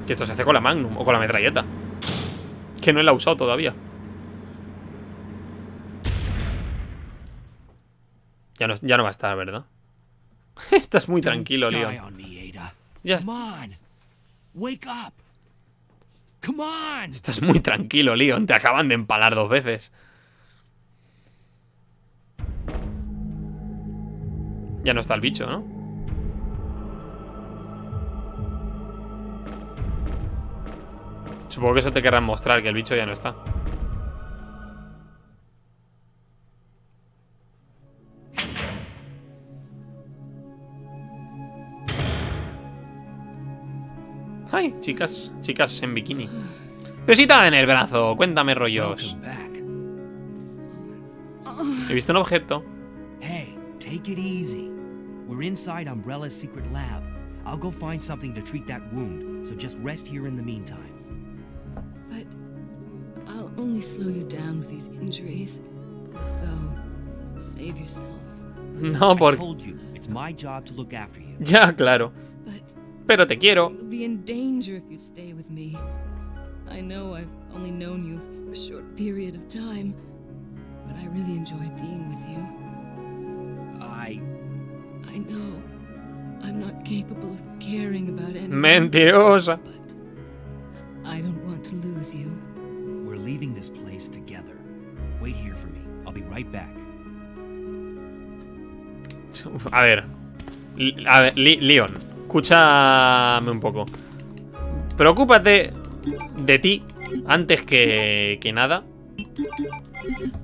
Que esto se hace con la Magnum o con la metralleta. Que no la he usado todavía. Ya no, ya no va a estar, ¿verdad? Estás muy tranquilo, Leon. Ya está. Estás muy tranquilo, Leon. Te acaban de empalar dos veces. Ya no está el bicho, ¿no? Supongo que eso te querrán mostrar, que el bicho ya no está. Ay, chicas, chicas en bikini. Pesita en el brazo, cuéntame rollos. He visto un objeto. Hey, take it easy. We're inside Umbrella's secret lab. I'll go find something to treat that wound, so just rest here in the meantime. But I'll only slow you down with these injuries. Go, save yourself. No, porque. I told you, it's my job to look after you. Ya, claro. Pero te quiero. You'll be in danger if you stay with me. I know I've only known you for a short period of time, but I really enjoy being with you. I I know I'm not capable of caring about anything. Mentirosa. But I don't want to lose you. We're leaving this place together. Wait here for me. I'll be right back. A ver. A ver, Leon. Escúchame un poco. Preocúpate de ti antes que, que nada.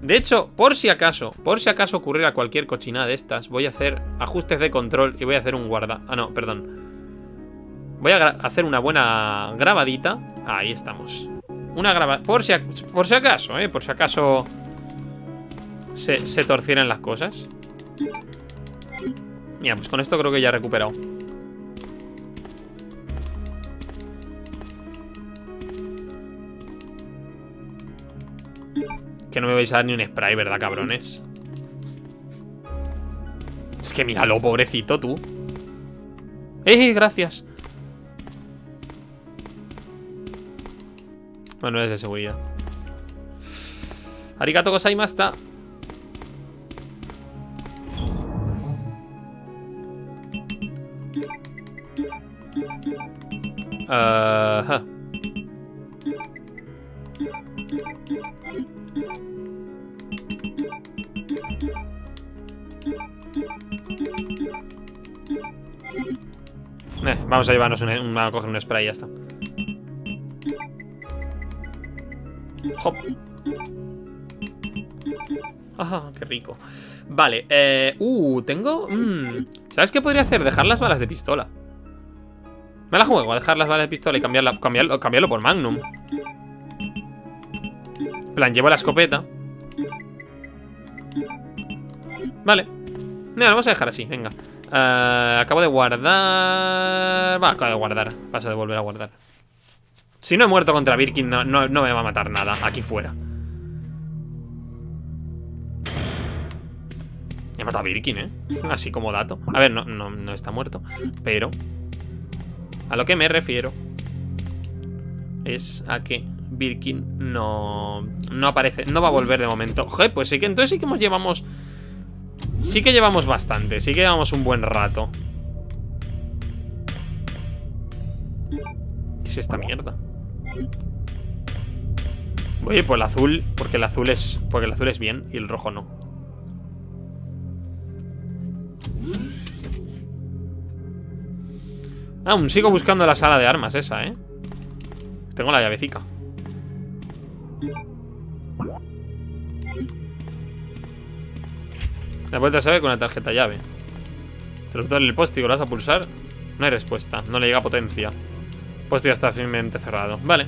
De hecho, por si acaso, por si acaso ocurriera cualquier cochinada de estas, voy a hacer ajustes de control y voy a hacer un guarda... Ah, no, perdón. Voy a hacer una buena grabadita. Ahí estamos. Una grabada... Por si, por si acaso, ¿eh? Por si acaso se, se torcieran las cosas. Mira, pues con esto creo que ya he recuperado. Que no me vais a dar ni un spray, ¿verdad, cabrones? Es que míralo, pobrecito, tú. ¡Eh, gracias! Bueno, es de seguridad. Arigato gozaimashita. Ajá. Eh, vamos a llevarnos un, un, a coger un spray y ya está. Hop. Ah, qué rico. Vale, eh, uh, tengo mmm, ¿sabes qué podría hacer? Dejar las balas de pistola. Me la juego a dejar las balas de pistola y cambiarla, cambiarlo, cambiarlo por Magnum. En plan, llevo la escopeta. Vale. Mira, lo vamos a dejar así, venga. Uh, acabo de guardar. Va, acabo de guardar. Paso de volver a guardar. Si no he muerto contra Birkin, no, no, no me va a matar nada. Aquí fuera. He matado a Birkin, ¿eh? Así como dato. A ver, no, no, no está muerto. Pero a lo que me refiero es a que Birkin no, no aparece. No va a volver de momento. Joder, pues sí que entonces sí que nos llevamos. Sí que llevamos bastante, sí que llevamos un buen rato. ¿Qué es esta mierda? Voy a ir por el azul, porque el azul es. Porque el azul es bien y el rojo no. Aún sigo buscando la sala de armas esa, ¿eh? Tengo la llavecica. La puerta se abre con una tarjeta llave. Interruptor del postigo, ¿lo vas a pulsar? No hay respuesta, no le llega potencia. El postigo está firmemente cerrado. Vale.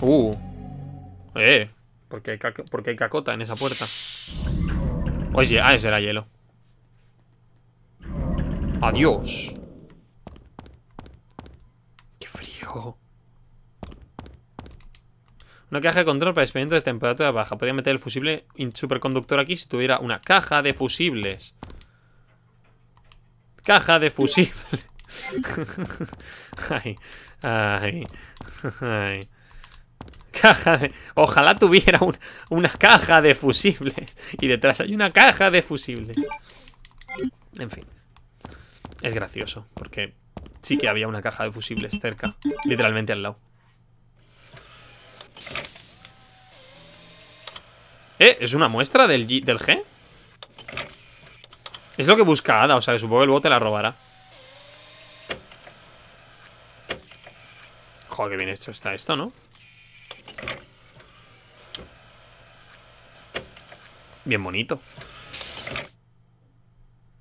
Uh. Eh. ¿Por qué hay, cac ¿por qué hay cacota en esa puerta? Oye, ah, ese era hielo. Adiós. Qué frío. Una caja de control para experimentos de temperatura baja. Podría meter el fusible superconductor aquí si tuviera una caja de fusibles. Caja de fusibles. Ay, ay, ay. Caja de... Ojalá tuviera un, una caja de fusibles. Y detrás hay una caja de fusibles. En fin. Es gracioso, porque sí que había una caja de fusibles cerca. Literalmente al lado. ¡Eh, ¿Qué? ¿Es una muestra del, G del G? Es lo que busca Ada, o sea, que supongo que el bote la robará. Joder, qué bien hecho está esto, ¿no? Bien bonito.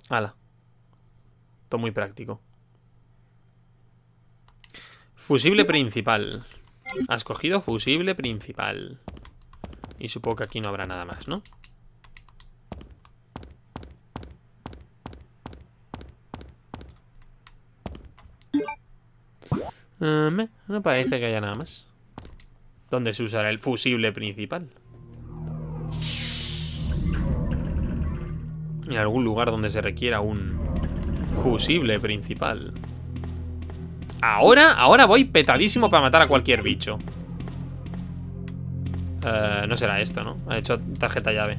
Ala. Todo muy práctico. Fusible principal. Has cogido fusible principal. Y supongo que aquí no habrá nada más, ¿no? Um, no parece que haya nada más. ¿Dónde se usará el fusible principal? En algún lugar donde se requiera un fusible principal. Ahora, ahora voy petadísimo para matar a cualquier bicho. Uh, no será esto, ¿no? Ha hecho tarjeta llave.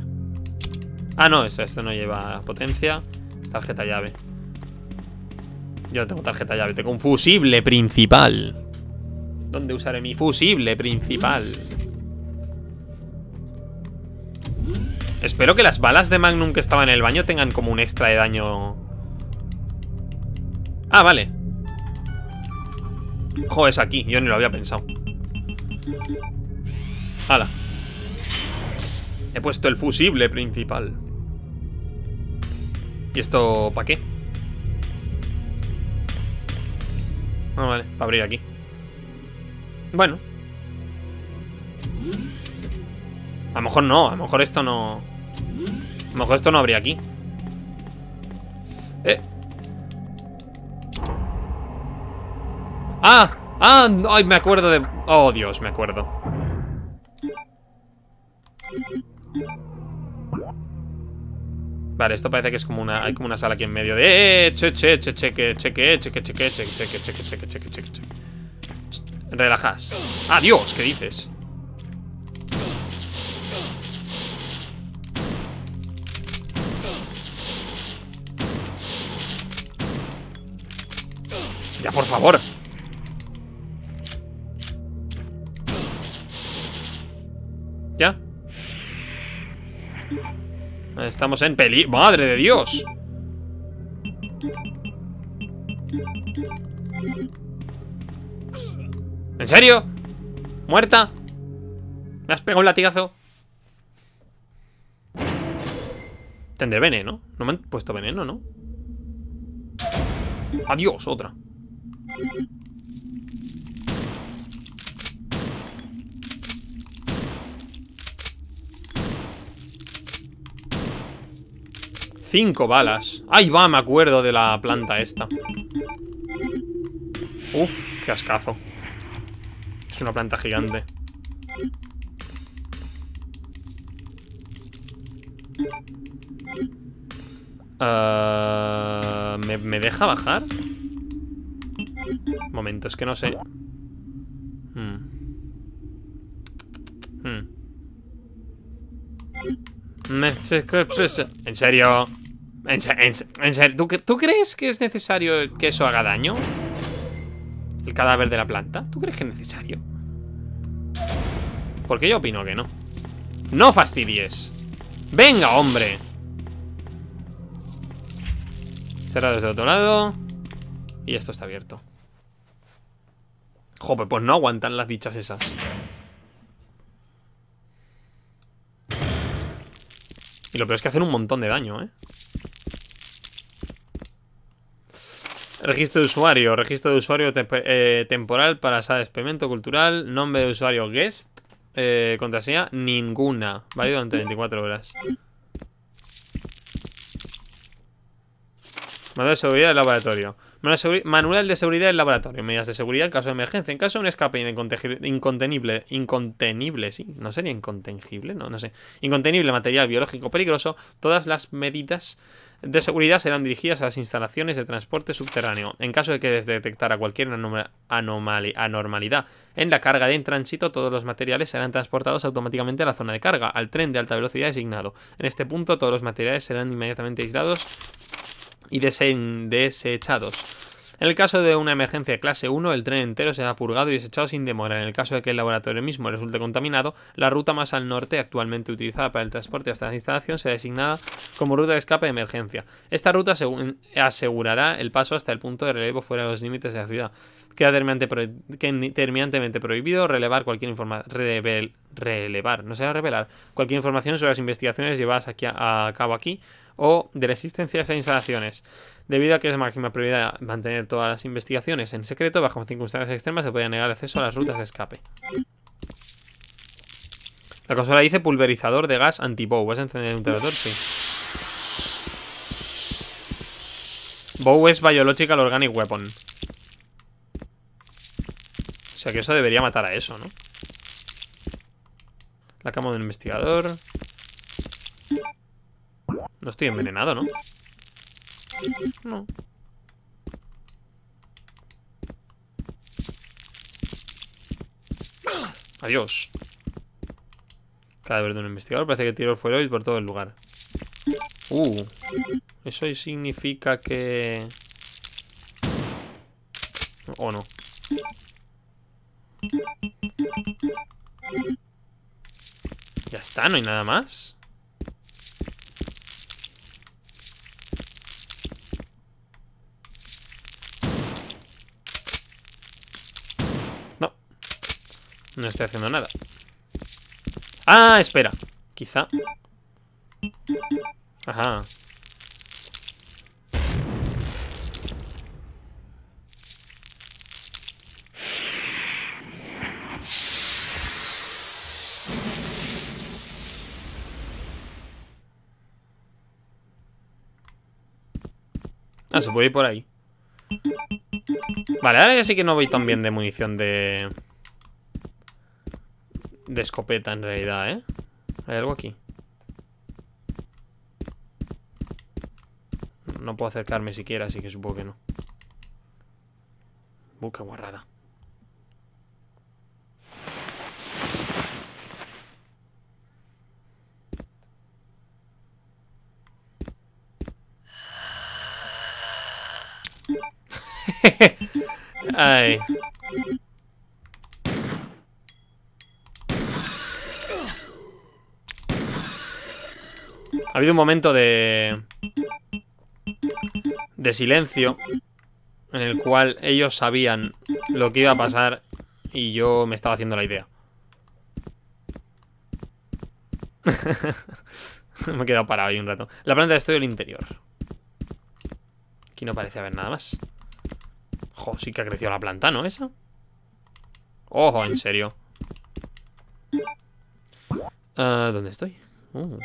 Ah, no, eso, esto no lleva potencia. Tarjeta llave. Yo no tengo tarjeta llave, tengo un fusible principal. ¿Dónde usaré mi fusible principal? Espero que las balas de Magnum que estaban en el baño tengan como un extra de daño. Ah, vale. Joder, es aquí, yo ni lo había pensado. Hala. He puesto el fusible principal. ¿Y esto para qué? Ah, vale, para abrir aquí. Bueno. A lo mejor no, a lo mejor esto no. A lo mejor esto no habría aquí. Eh. ¡Ah! ¡Ah! ¡Ay, me acuerdo de! ¡Oh, Dios, me acuerdo! Vale, esto parece que es como una. Hay como una sala aquí en medio de. ¡Eh! ¡Che, che, che, cheque, cheque, cheque, cheque, cheque, cheque, cheque, cheque, cheque, cheque, cheque! Relajás. ¡Ah, Dios! ¿Qué dices? Ya, por favor. Ya. Estamos en peli... ¡Madre de Dios! ¿En serio? ¿Muerta? ¿Me has pegado un latigazo? Tendré veneno. No me han puesto veneno, ¿no? Adiós, otra. Cinco balas. Ahí va, me acuerdo de la planta esta. Uf, qué ascazo. Es una planta gigante. Uh, ¿me, ¿Me deja bajar? Momento, es que no sé. Hmm. Hmm. ¿En serio? ¿En serio? ¿Tú, ¿Tú crees que es necesario que eso haga daño? El cadáver de la planta. ¿Tú crees que es necesario? Porque yo opino que no. ¡No fastidies! ¡Venga, hombre! Cerrado desde el otro lado. Y esto está abierto. Joder, pues no aguantan las bichas esas. Y lo peor es que hacen un montón de daño, ¿eh? Registro de usuario. Registro de usuario te eh, temporal para sala de experimento cultural. Nombre de usuario guest. Eh, contraseña ninguna. Válido durante veinticuatro horas. Manual de seguridad del laboratorio. Manual de seguridad del laboratorio. Medidas de seguridad en caso de emergencia. En caso de un escape incontenible. Incontenible, sí. No sería incontenible, no, no sé. Incontenible, material biológico peligroso. Todas las medidas de seguridad serán dirigidas a las instalaciones de transporte subterráneo. En caso de que se detectara cualquier anormalidad en la carga de en tránsito, todos los materiales serán transportados automáticamente a la zona de carga, al tren de alta velocidad designado. En este punto, todos los materiales serán inmediatamente aislados y desechados. En el caso de una emergencia clase uno, el tren entero será purgado y desechado sin demora. En el caso de que el laboratorio mismo resulte contaminado, la ruta más al norte, actualmente utilizada para el transporte hasta la instalación, será designada como ruta de escape de emergencia. Esta ruta asegurará el paso hasta el punto de relevo fuera de los límites de la ciudad. Queda terminantemente prohibido relevar cualquier información. Revel relevar, no será revelar. Cualquier información sobre las investigaciones llevadas aquí a, a cabo aquí o de la existencia de estas instalaciones. Debido a que es máxima prioridad mantener todas las investigaciones en secreto, bajo circunstancias extremas se puede negar acceso a las rutas de escape. La consola dice pulverizador de gas anti-bow. ¿Vas a encender un teletor? Sí. Bow es biological organic weapon. O sea que eso debería matar a eso, ¿no? La cama de un investigador. No estoy envenenado, ¿no? No. Adiós. Cadáver de un investigador. Parece que tiró el fuero y por todo el lugar. Uh. Eso significa que... ¿O no? Ya está, no hay nada más. No. No estoy haciendo nada. Ah, espera. Quizá. Ajá. Ah, se puede ir por ahí. Vale, ahora ya sí que no voy tan bien de munición de... De escopeta, en realidad, ¿eh? Hay algo aquí. No puedo acercarme siquiera, así que supongo que no. Uh, qué guarrada. Ay. Ha habido un momento de de silencio en el cual ellos sabían lo que iba a pasar y yo me estaba haciendo la idea. Me he quedado parado ahí un rato. La planta de estudio del interior. Aquí no parece haber nada más. Jo, sí que ha crecido la planta, ¿no? Esa. Ojo, en serio. Uh, ¿Dónde estoy? Uh.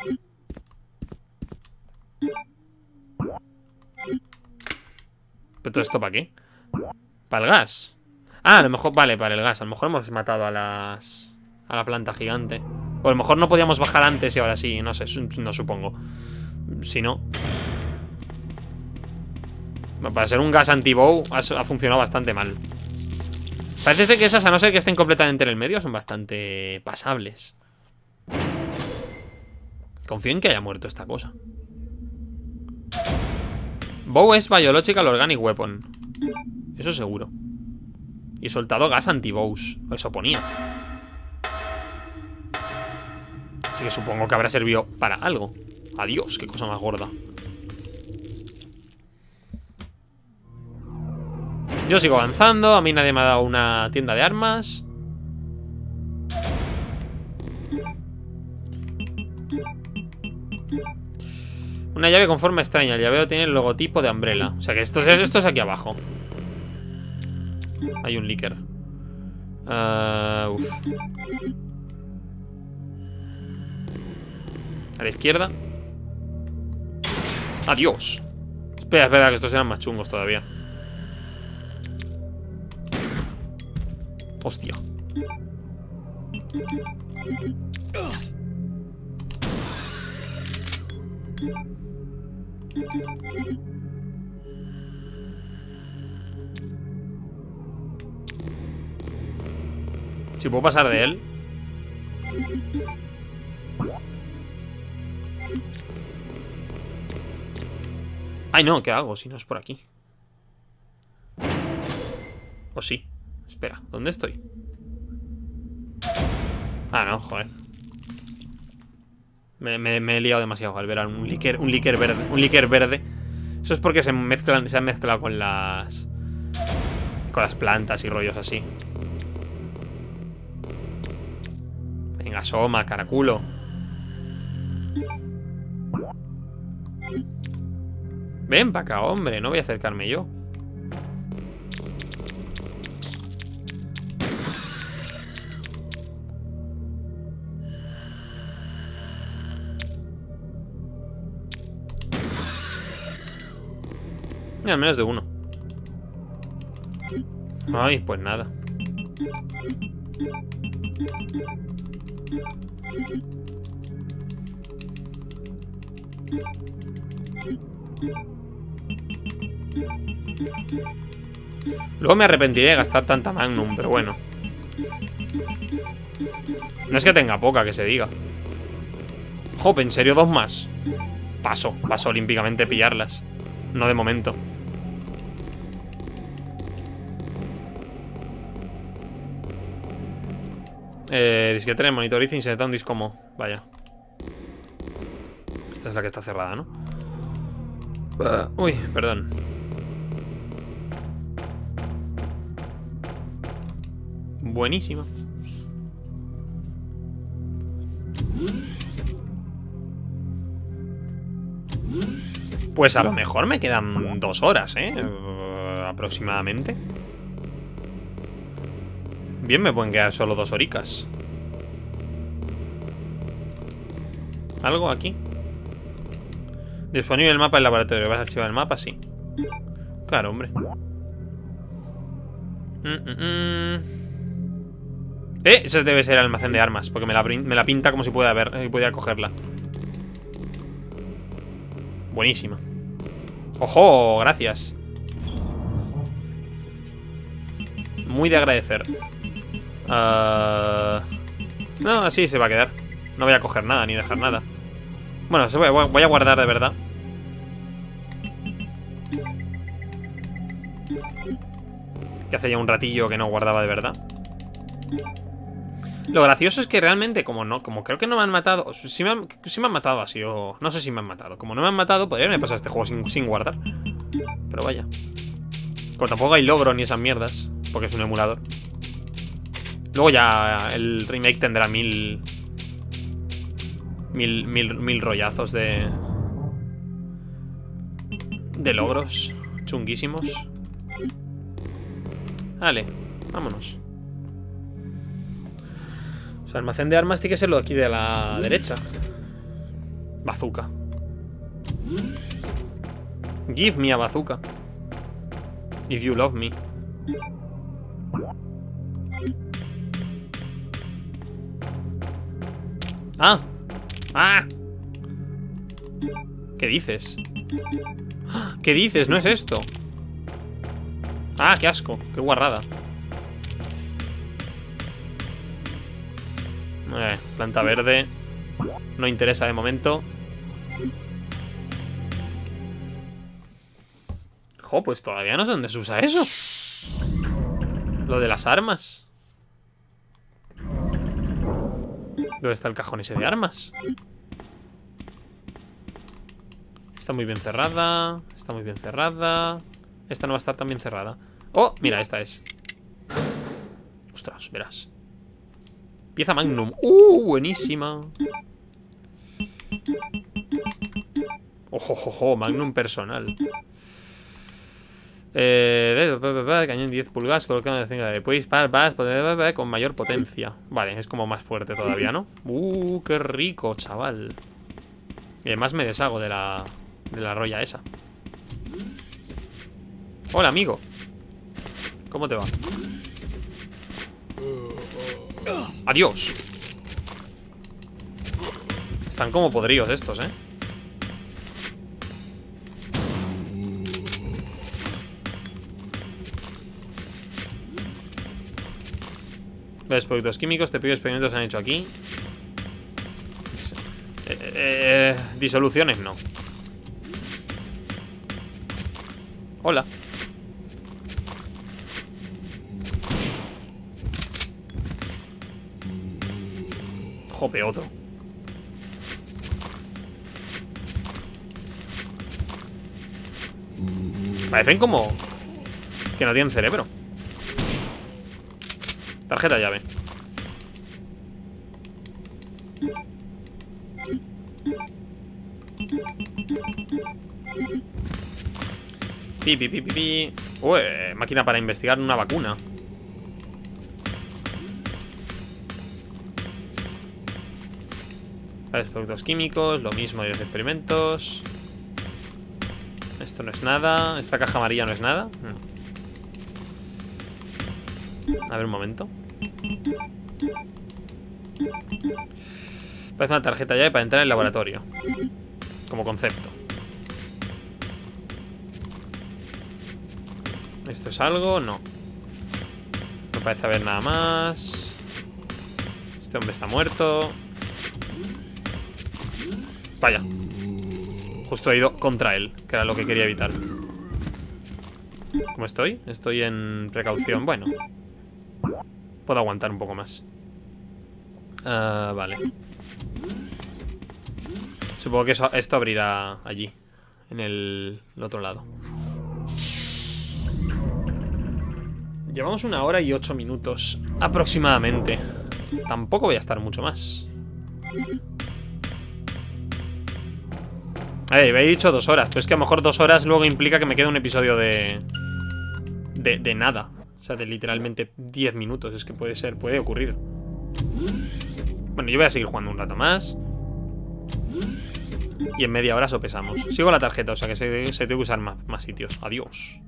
¿Pero todo esto para qué? ¿Para el gas? Ah, a lo mejor... Vale, para el gas. A lo mejor hemos matado a las... A la planta gigante. O a lo mejor no podíamos bajar antes y ahora sí. No sé, no supongo. Si no... Para ser un gas anti-bow ha funcionado bastante mal. Parece ser que esas, a no ser que estén completamente en el medio, son bastante pasables. Confío en que haya muerto esta cosa. Bow es biological organic weapon. Eso seguro. Y soltado gas anti-bows. Eso ponía. Así que supongo que habrá servido para algo. Adiós, qué cosa más gorda. Yo sigo avanzando, a mí nadie me ha dado una tienda de armas. Una llave con forma extraña, el llavero tiene el logotipo de Umbrella. O sea que esto es, esto es aquí abajo. Hay un leaker. Uh, uf. A la izquierda. Adiós. Espera, espera, que estos eran más chungos todavía. Hostia. Si puedo pasar de él. Ay, no, ¿qué hago si no es por aquí? ¿O sí? Espera, ¿dónde estoy? Ah, no, joder. Me, me, me he liado demasiado al ver a un líquer, un líquer verde. Un líquer verde. Eso es porque se mezclan, se han mezclado con las... con las plantas y rollos así. Venga, asoma, caraculo. Ven para acá, hombre. No voy a acercarme yo. Al menos de uno. Ay, pues nada. Luego me arrepentiré de gastar tanta Magnum, pero bueno. No es que tenga poca, que se diga. Jope, ¿en serio dos más? Paso, paso olímpicamente pillarlas. No de momento. Eh, disque tres, monitoriza, inserta un disco mo. Vaya. Esta es la que está cerrada, ¿no? Uy, perdón. Buenísima. Pues a lo mejor me quedan dos horas, ¿eh? Uh, aproximadamente. Bien, me pueden quedar solo dos horicas. ¿Algo aquí? Disponible el mapa del laboratorio. ¿Vas a archivar el mapa? Sí. Claro, hombre. Mm -mm. Eh, ese debe ser el almacén de armas. Porque me la, me la pinta como si pudiera, ver, eh, pudiera cogerla. Buenísima. ¡Ojo! Gracias. Muy de agradecer. Uh... No, así se va a quedar. No voy a coger nada, ni dejar nada. Bueno, voy a guardar de verdad. Que hace ya un ratillo que no guardaba de verdad. Lo gracioso es que realmente, como no, como creo que no me han matado. Si me han, si me han matado ha sido. No sé si me han matado. Como no me han matado, podría haberme pasado este juego sin, sin guardar. Pero vaya. Como tampoco hay logro ni esas mierdas. Porque es un emulador. Luego ya el remake tendrá mil. Mil. Mil, mil rollazos de. De logros. Chunguísimos. Vale, vámonos. El almacén de armas tiene que serlo aquí de la derecha. Bazooka. Give me a bazooka. If you love me. Ah. Ah. ¿Qué dices? ¿Qué dices? No es esto. Ah, qué asco. Qué guarrada. Eh, planta verde. No interesa de momento. Jo, pues todavía no sé dónde se usa eso. Lo de las armas. ¿Dónde está el cajón ese de armas? Está muy bien cerrada. Está muy bien cerrada. Esta no va a estar tan bien cerrada. Oh, mira, esta es. Ostras, verás. Pieza Magnum. ¡Uh! Buenísima. ¡Ojo, ojo! Magnum personal. Eh, cañón diez pulgadas. Colocado en cinco. Puedes disparar más con mayor potencia. Vale, es como más fuerte todavía, ¿no? ¡Uh! ¡Qué rico, chaval! Y además me deshago de la, de la roya esa. Hola, amigo. ¿Cómo te va? Adiós. Están como podridos estos, ¿eh? Los productos químicos, te pido experimentos, han hecho aquí. Eh, eh, eh, disoluciones, no. Hola. debajo de otro. Parecen como que no tienen cerebro. Tarjeta llave. Pi, pi, pi, pi, pi. Uy, máquina para investigar una vacuna. Varios productos químicos, lo mismo de los experimentos. Esto no es nada. Esta caja amarilla no es nada. A ver un momento. Parece una tarjeta llave para entrar en el laboratorio. Como concepto. ¿Esto es algo? No. No parece haber nada más. Este hombre está muerto. Vaya. Justo he ido contra él, que era lo que quería evitar. ¿Cómo estoy? Estoy en precaución. Bueno, puedo aguantar un poco más. uh, Vale. Supongo que eso, esto abrirá allí, en el, el otro lado. Llevamos una hora y ocho minutos aproximadamente. Tampoco voy a estar mucho más. A ver, había dicho dos horas, pero es que a lo mejor dos horas luego implica que me queda un episodio de... De, de nada. O sea, de literalmente diez minutos. Es que puede ser, puede ocurrir. Bueno, yo voy a seguir jugando un rato más. Y en media hora sopesamos. Sigo la tarjeta, o sea que se, se tiene que usar más, más sitios. Adiós.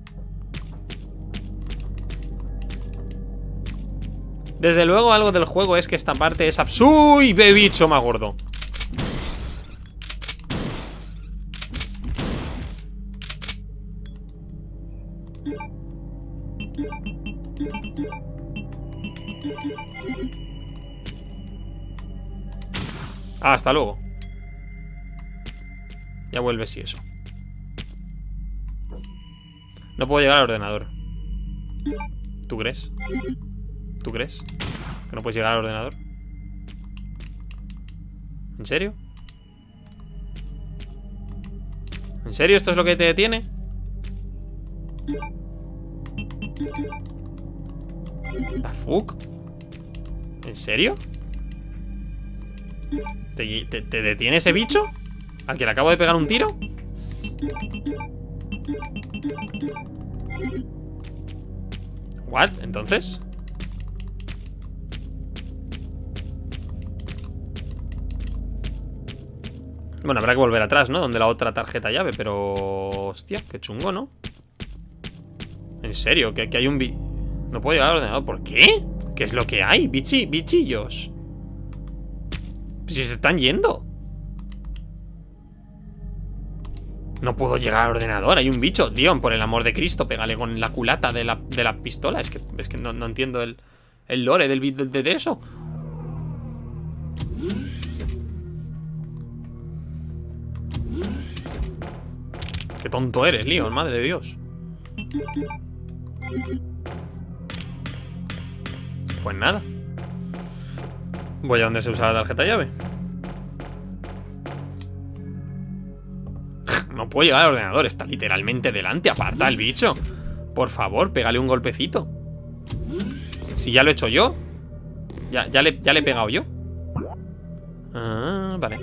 Desde luego algo del juego es que esta parte es abs... ¡Uy! ¡Ve bicho más gordo! Ah, hasta luego. Ya vuelves y eso. No puedo llegar al ordenador. ¿Tú crees? ¿Tú crees que no puedes llegar al ordenador? ¿En serio? ¿En serio esto es lo que te detiene? ¿The fuck? ¿En serio? ¿Te, te, ¿Te detiene ese bicho? ¿Al que le acabo de pegar un tiro? ¿What? ¿Entonces? Bueno, habrá que volver atrás, ¿no? Donde la otra tarjeta llave, pero... Hostia, qué chungo, ¿no? ¿En serio? Que aquí hay un... Bi... No puedo llegar al ordenador. ¿Por qué? ¿Qué es lo que hay? Bichi, bichillos. Si se están yendo. No puedo llegar al ordenador. Hay un bicho. Leon, por el amor de Cristo, pégale con la culata de la, de la pistola. Es que, es que no, no entiendo el, el lore del de, de, de eso. Qué tonto eres, Leon, madre de Dios. Pues nada. Voy a donde se usa la tarjeta llave. No puedo llegar al ordenador, está literalmente delante. Aparta el bicho. Por favor, pégale un golpecito. Si ya lo he hecho yo. Ya, ya, le, ya le he pegado yo. Ah, vale.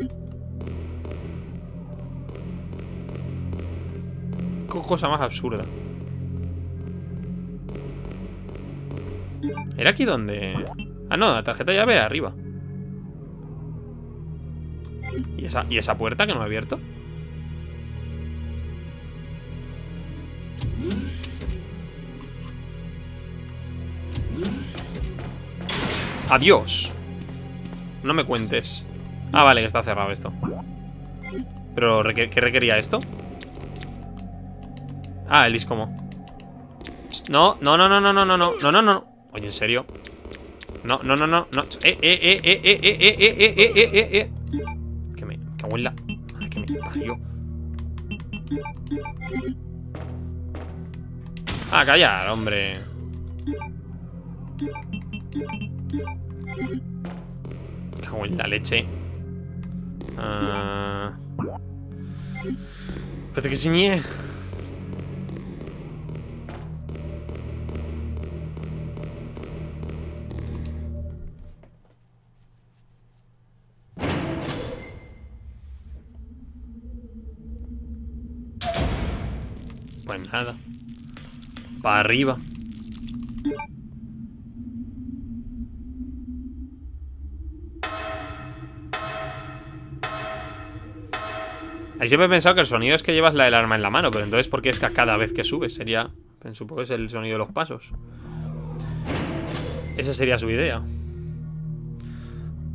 Qué cosa más absurda. ¿Era aquí donde...? Ah, no, la tarjeta llave era arriba. ¿Y esa, ¿Y esa puerta que no he abierto? Adiós. No me cuentes. Ah, vale, que está cerrado esto. ¿Pero qué requería esto? Ah, el disco mo. No, no, no, no, no, no, no, no, no, no, no. Oye, en serio. No, no, no, no, no. Eh, eh, eh, eh, eh, eh, eh, eh, eh, eh, eh, eh. Que me cago en la... Ay, que me parió. Ah, callar, hombre. Me cago en la leche. Uh... Espérate que siñe. Pues nada. Para arriba. Ahí siempre he pensado que el sonido es que llevas la del arma en la mano, pero entonces ¿por qué es que cada vez que subes? Sería, supongo que es el sonido de los pasos. Esa sería su idea.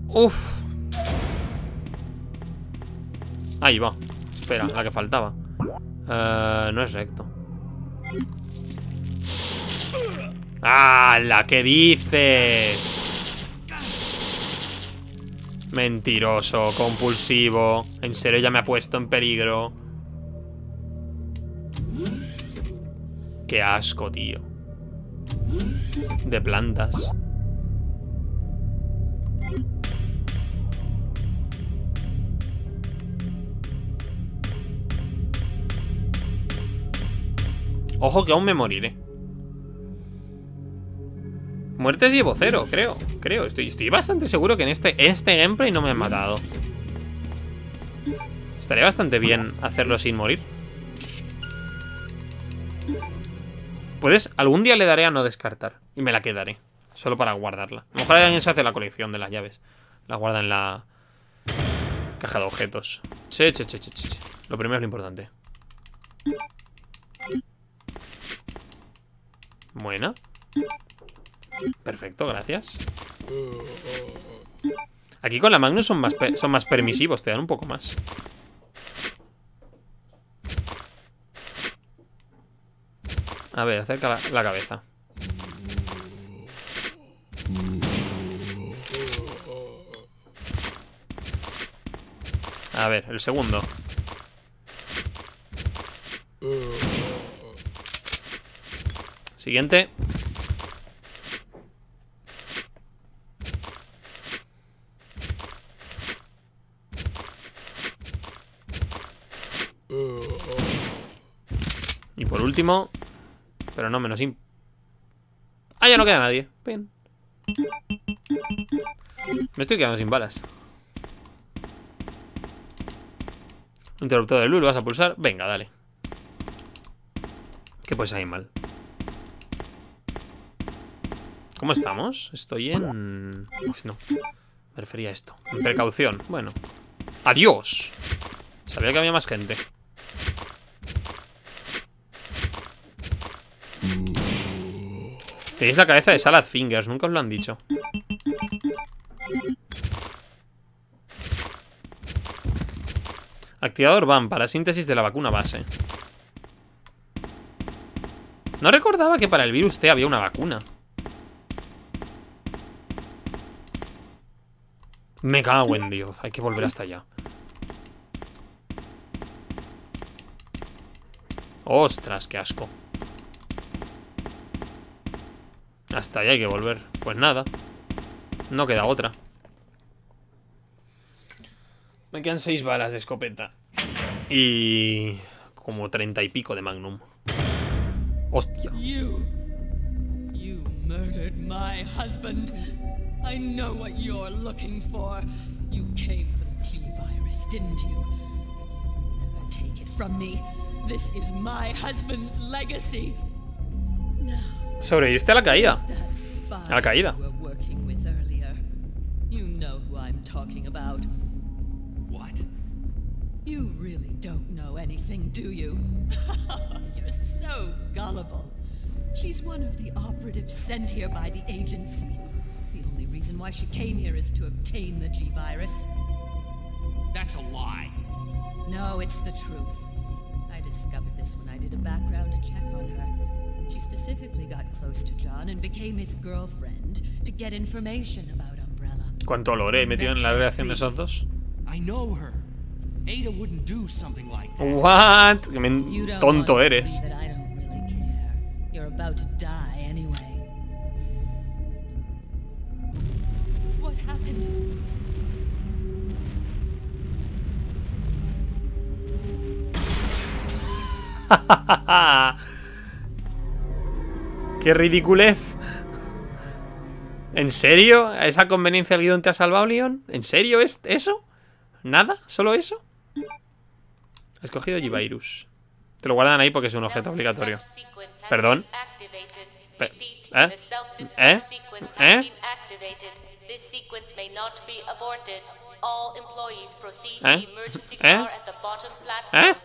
Uf. Ahí va. Espera, la que faltaba. Uh, no es recto. ¡Hala! ¿Qué dices? Mentiroso, compulsivo. En serio ya me ha puesto en peligro. Qué asco, tío. De plantas. Ojo que aún me moriré. Muertes llevo cero, creo. Creo, estoy, estoy bastante seguro que en este, este gameplay no me han matado. Estaría bastante bien hacerlo sin morir. Puedes, algún día le daré a no descartar. Y me la quedaré, solo para guardarla. A lo mejor alguien se hace la colección de las llaves. La guarda en la caja de objetos. Che, che, che, che, che. Lo primero es lo importante. Buena. Perfecto, gracias. Aquí con la Magnus son más, son más permisivos. Te dan un poco más. A ver, acerca la, la cabeza. A ver, el segundo. Siguiente. Y por último, pero no menos imp... Ah, ya no queda nadie. Bien. Me estoy quedando sin balas. Interruptor de luz, lo vas a pulsar. Venga, dale. ¿Qué puedes ahí mal? ¿Cómo estamos? Estoy en... Uf, no. Me refería a esto. En precaución. Bueno. ¡Adiós! Sabía que había más gente. Tenéis la cabeza de Salad Fingers. Nunca os lo han dicho. Activador B A M para síntesis de la vacuna base. No recordaba que para el virus T había una vacuna. Me cago en Dios, hay que volver hasta allá. Ostras, qué asco. Hasta allá hay que volver. Pues nada, no queda otra. Me quedan seis balas de escopeta y como treinta y pico de magnum. Hostia. You, you murdered my husband. I know what you're looking for. You came for the T virus, didn't you? But you'll never take it from me. This is my husband's legacy. Now, sobreviviste a la caída. A la caída. You know who I'm talking about. What? You really don't know anything, do you? You're so gullible. She's one of the operatives sent here by the agency. The reason why she came here is to obtain the G virus. That's a lie. No, it's the truth. I discovered this when I did a background check on her. She specifically got close to John and became his girlfriend to get information about Umbrella. ¿Cuánto lore he metido en la relación de esos dos? I know her. Ada wouldn't do something like that. What? Qué tonto eres. I don't really care. You're about to die anyway. What happened? ¡Qué ridiculez! ¿En serio? ¿A esa conveniencia el guión te ha salvado, Leon? ¿En serio es eso? ¿Nada? ¿Solo eso? Has cogido G virus. Te lo guardan ahí porque es un objeto obligatorio. ¿Perdón? Pe ¿Eh? ¿Eh? ¿Eh? ¿Eh? ¿Eh? ¿Eh?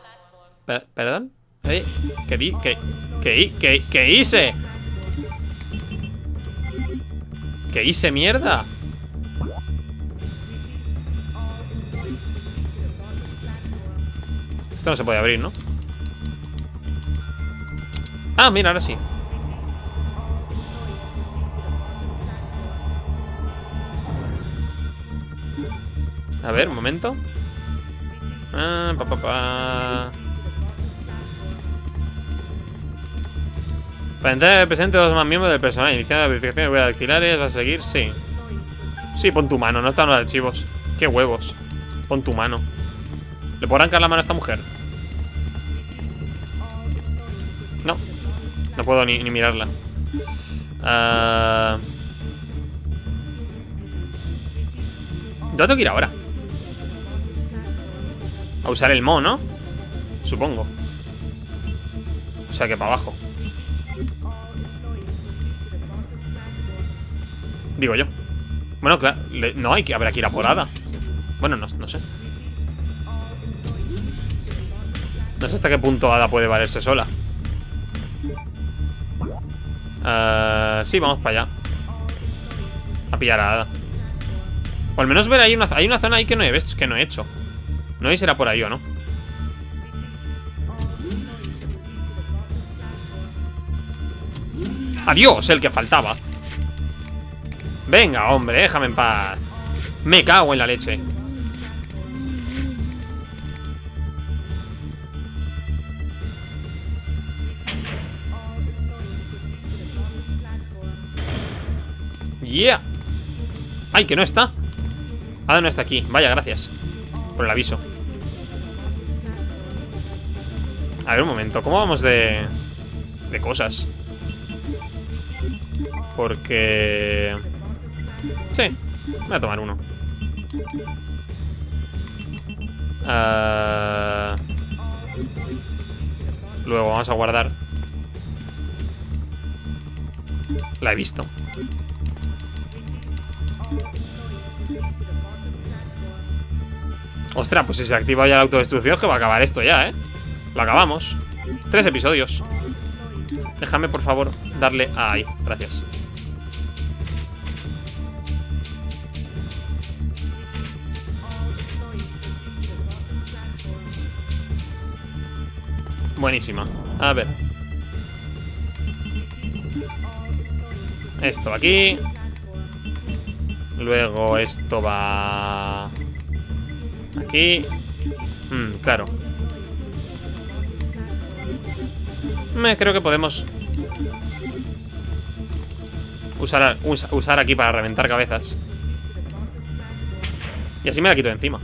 Per ¿Perdón? ¿Eh? ¿Qué di? ¿Qué, qué, qué, qué hice? ¿Qué hice, mierda? Esto no se puede abrir, ¿no? Ah, mira, ahora sí. A ver, un momento. Ah, pa, pa, pa. Para entrar en el presente, dos más miembros del personal. Iniciando las verificaciones web-dactilares. ¿Vas a seguir? Sí. Sí, pon tu mano. No están los archivos. Qué huevos. Pon tu mano. ¿Le puedo arrancar la mano a esta mujer? No. No puedo ni, ni mirarla. Ah... Uh... Yo tengo que ir ahora. A usar el mo, ¿no? Supongo. O sea que para abajo. Digo yo. Bueno, claro. No, hay que, habrá que ir a por Ada. Bueno, no, no sé. No sé hasta qué punto Ada puede valerse sola. Uh, sí, vamos para allá. A pillar a Ada. O al menos ver ahí una, hay una zona ahí que no he, que no he hecho. No sé si será por ahí o no. ¡Adiós! El que faltaba. Venga, hombre, déjame en paz. Me cago en la leche. ¡Yeah! ¡Ay, que no está! Ada no está aquí. Vaya, gracias por el aviso. A ver, un momento. ¿Cómo vamos de... de cosas? Porque... sí. Voy a tomar uno. Uh... Luego vamos a guardar. La he visto. Ostras, pues si se activa ya la autodestrucción, que va a acabar esto ya, ¿eh? Lo acabamos. Tres episodios. Déjame, por favor, darle a... ahí, gracias. Buenísima. A ver. Esto aquí. Luego esto va... aquí. Mm, claro. Me creo que podemos usar, usa, usar aquí para reventar cabezas. Y así me la quito de encima.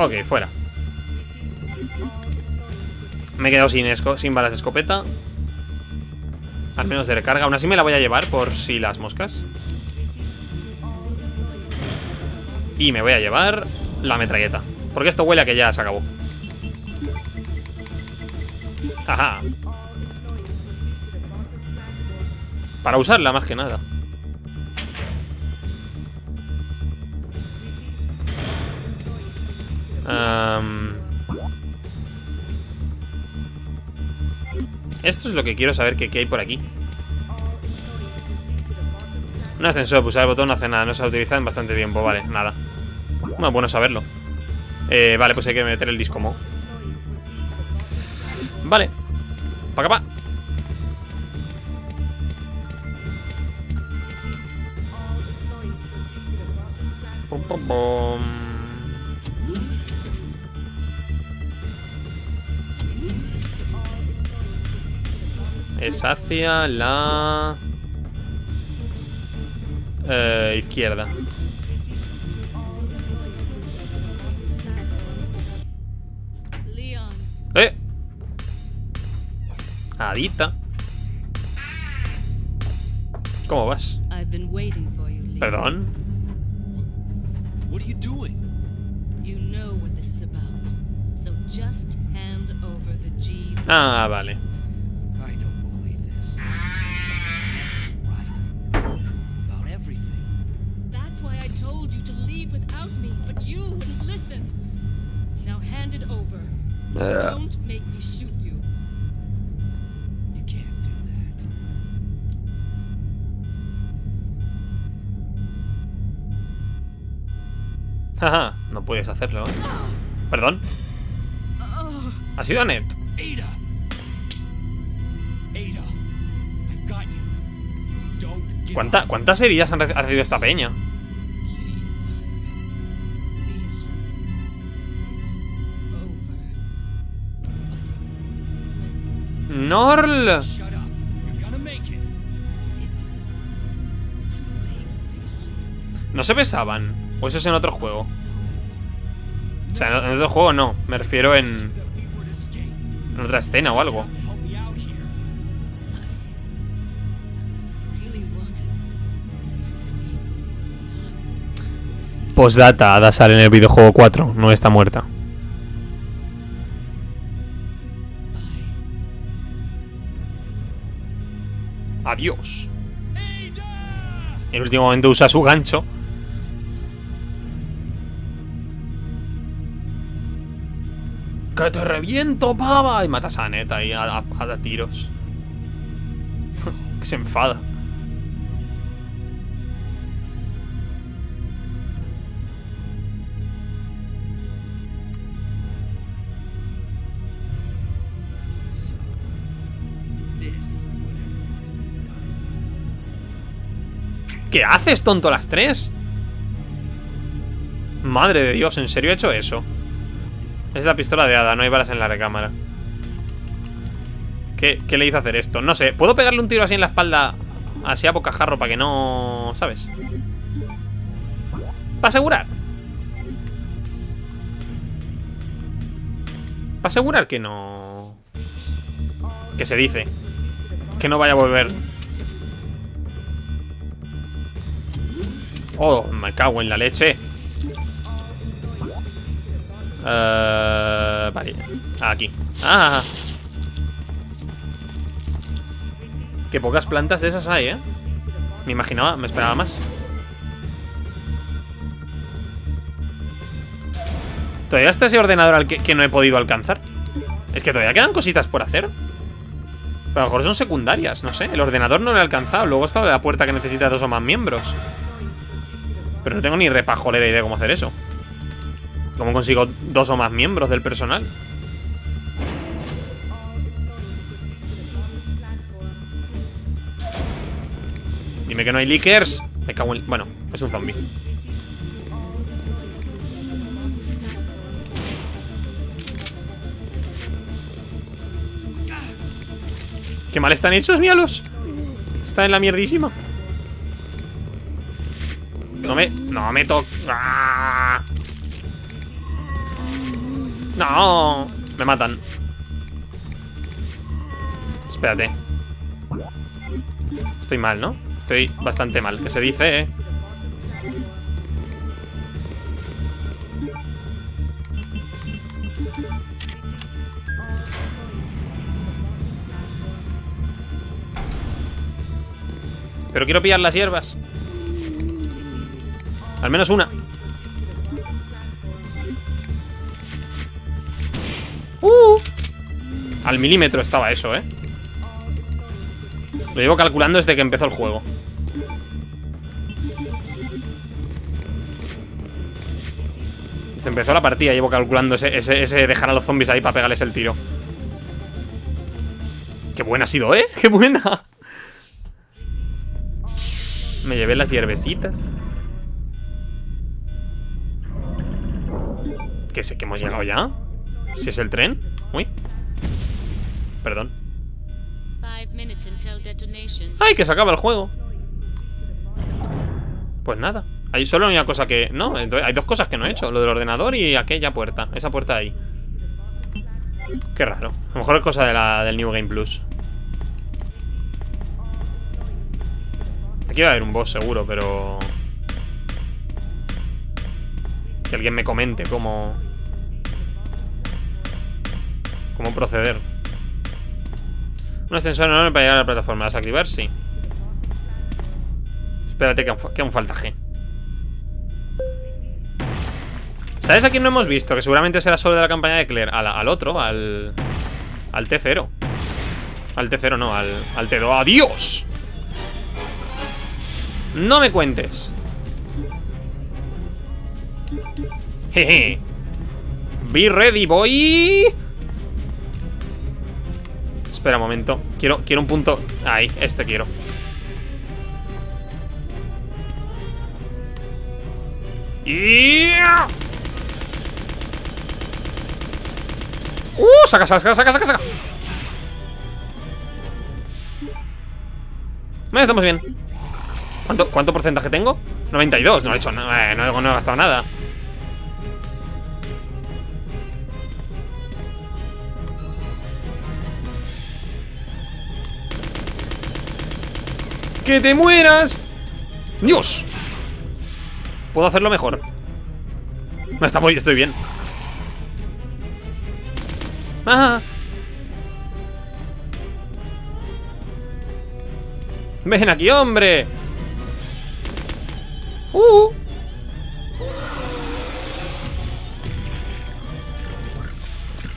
Ok, fuera. Me he quedado sin, sin balas de escopeta. Al menos de recarga. Aún así me la voy a llevar por si las moscas. Y me voy a llevar la metralleta. Porque esto huele a que ya se acabó. Ajá. Para usarla más que nada. Um... Esto es lo que quiero saber, que qué hay por aquí. Un ascensor, pulsar el botón no hace nada, no se ha utilizado en bastante tiempo, vale, nada. Bueno, bueno saberlo. Eh, vale, pues hay que meter el disco mo. Vale. Pa' acá, pa'. Pum, pum, pum. Es hacia la eh, izquierda. ¡Eh! Adita. ¿Cómo vas? Perdón. Ah, vale. Jaja, no puedes hacerlo. ¿Perdón? ¿Ha sido Annette? Ada. Ada, I've got you. Don't give up. ¿Cuánta, ¿Cuántas heridas han recibido esta peña? Norl. No se pesaban. O eso es en otro juego. O sea, en otro juego no. Me refiero en... en otra escena o algo. Postdata, Ada sale en el videojuego cuatro. No está muerta. Adiós. En el último momento usa su gancho. ¡Que te reviento, pava! Y matas a Annette ahí a, a, a tiros. Que se enfada. ¿Qué haces, tonto, a las tres? Madre de Dios, ¿en serio he hecho eso? Es la pistola de Ada, no hay balas en la recámara. ¿Qué, ¿Qué le hizo hacer esto? No sé, ¿puedo pegarle un tiro así en la espalda? Así a bocajarro para que no... ¿sabes? Para asegurar. Para asegurar que no... que se dice. Que no vaya a volver. Oh, me cago en la leche. Uh, vale, aquí. Ah, qué pocas plantas de esas hay, ¿eh? Me imaginaba, me esperaba más. Todavía está ese ordenador al que, que no he podido alcanzar. Es que todavía quedan cositas por hacer. Pero a lo mejor son secundarias, no sé. El ordenador no lo he alcanzado. Luego está de la puerta que necesita dos o más miembros. Pero no tengo ni repajolera idea de cómo hacer eso. ¿Cómo consigo dos o más miembros del personal? Dime que no hay leakers. Me cago en... bueno, es un zombie. Qué mal están hechos, míralos. Está en la mierdísima. No me... no me toca... ¡ah! No, me matan. Espérate. Estoy mal, ¿no? Estoy bastante mal. ¿Qué se dice, eh? Pero quiero pillar las hierbas. Al menos una. Uh, al milímetro estaba eso, ¿eh? Lo llevo calculando desde que empezó el juego. Se empezó la partida, llevo calculando ese, ese, ese dejar a los zombies ahí para pegarles el tiro. ¡Qué buena ha sido, eh! ¡Qué buena! Me llevé las hierbecitas. Que sé que hemos llegado ya. Si es el tren. Uy. Perdón. ¡Ay, que se acaba el juego! Pues nada. Hay solo una cosa que... No, hay dos cosas que no he hecho. Lo del ordenador y aquella puerta. Esa puerta de ahí. Qué raro. A lo mejor es cosa de la, del New Game Plus. Aquí va a haber un boss seguro, pero... Que alguien me comente cómo... Cómo proceder. Un ascensor enorme para llegar a la plataforma. ¿Las activar? Sí. Espérate que aún, que aún falta G. ¿Sabes a quién no hemos visto? Que seguramente será solo de la campaña de Claire. Al, al otro, al... Al T cero. Al T cero no, al, al T dos. ¡Adiós! No me cuentes. Jeje. Be ready, boy. Espera un momento. Quiero, quiero un punto. Ahí, este quiero. Yeah. Uh, saca, saca, saca, saca, saca. Vale, estamos bien. ¿Cuánto, cuánto porcentaje tengo? noventa y dos, no he hecho nada, no, no, no he gastado nada. ¡Que te mueras! ¡Dios! Puedo hacerlo mejor. No, está muy, estoy bien. ¡Ah! ¡Ven aquí, hombre! ¡Uh!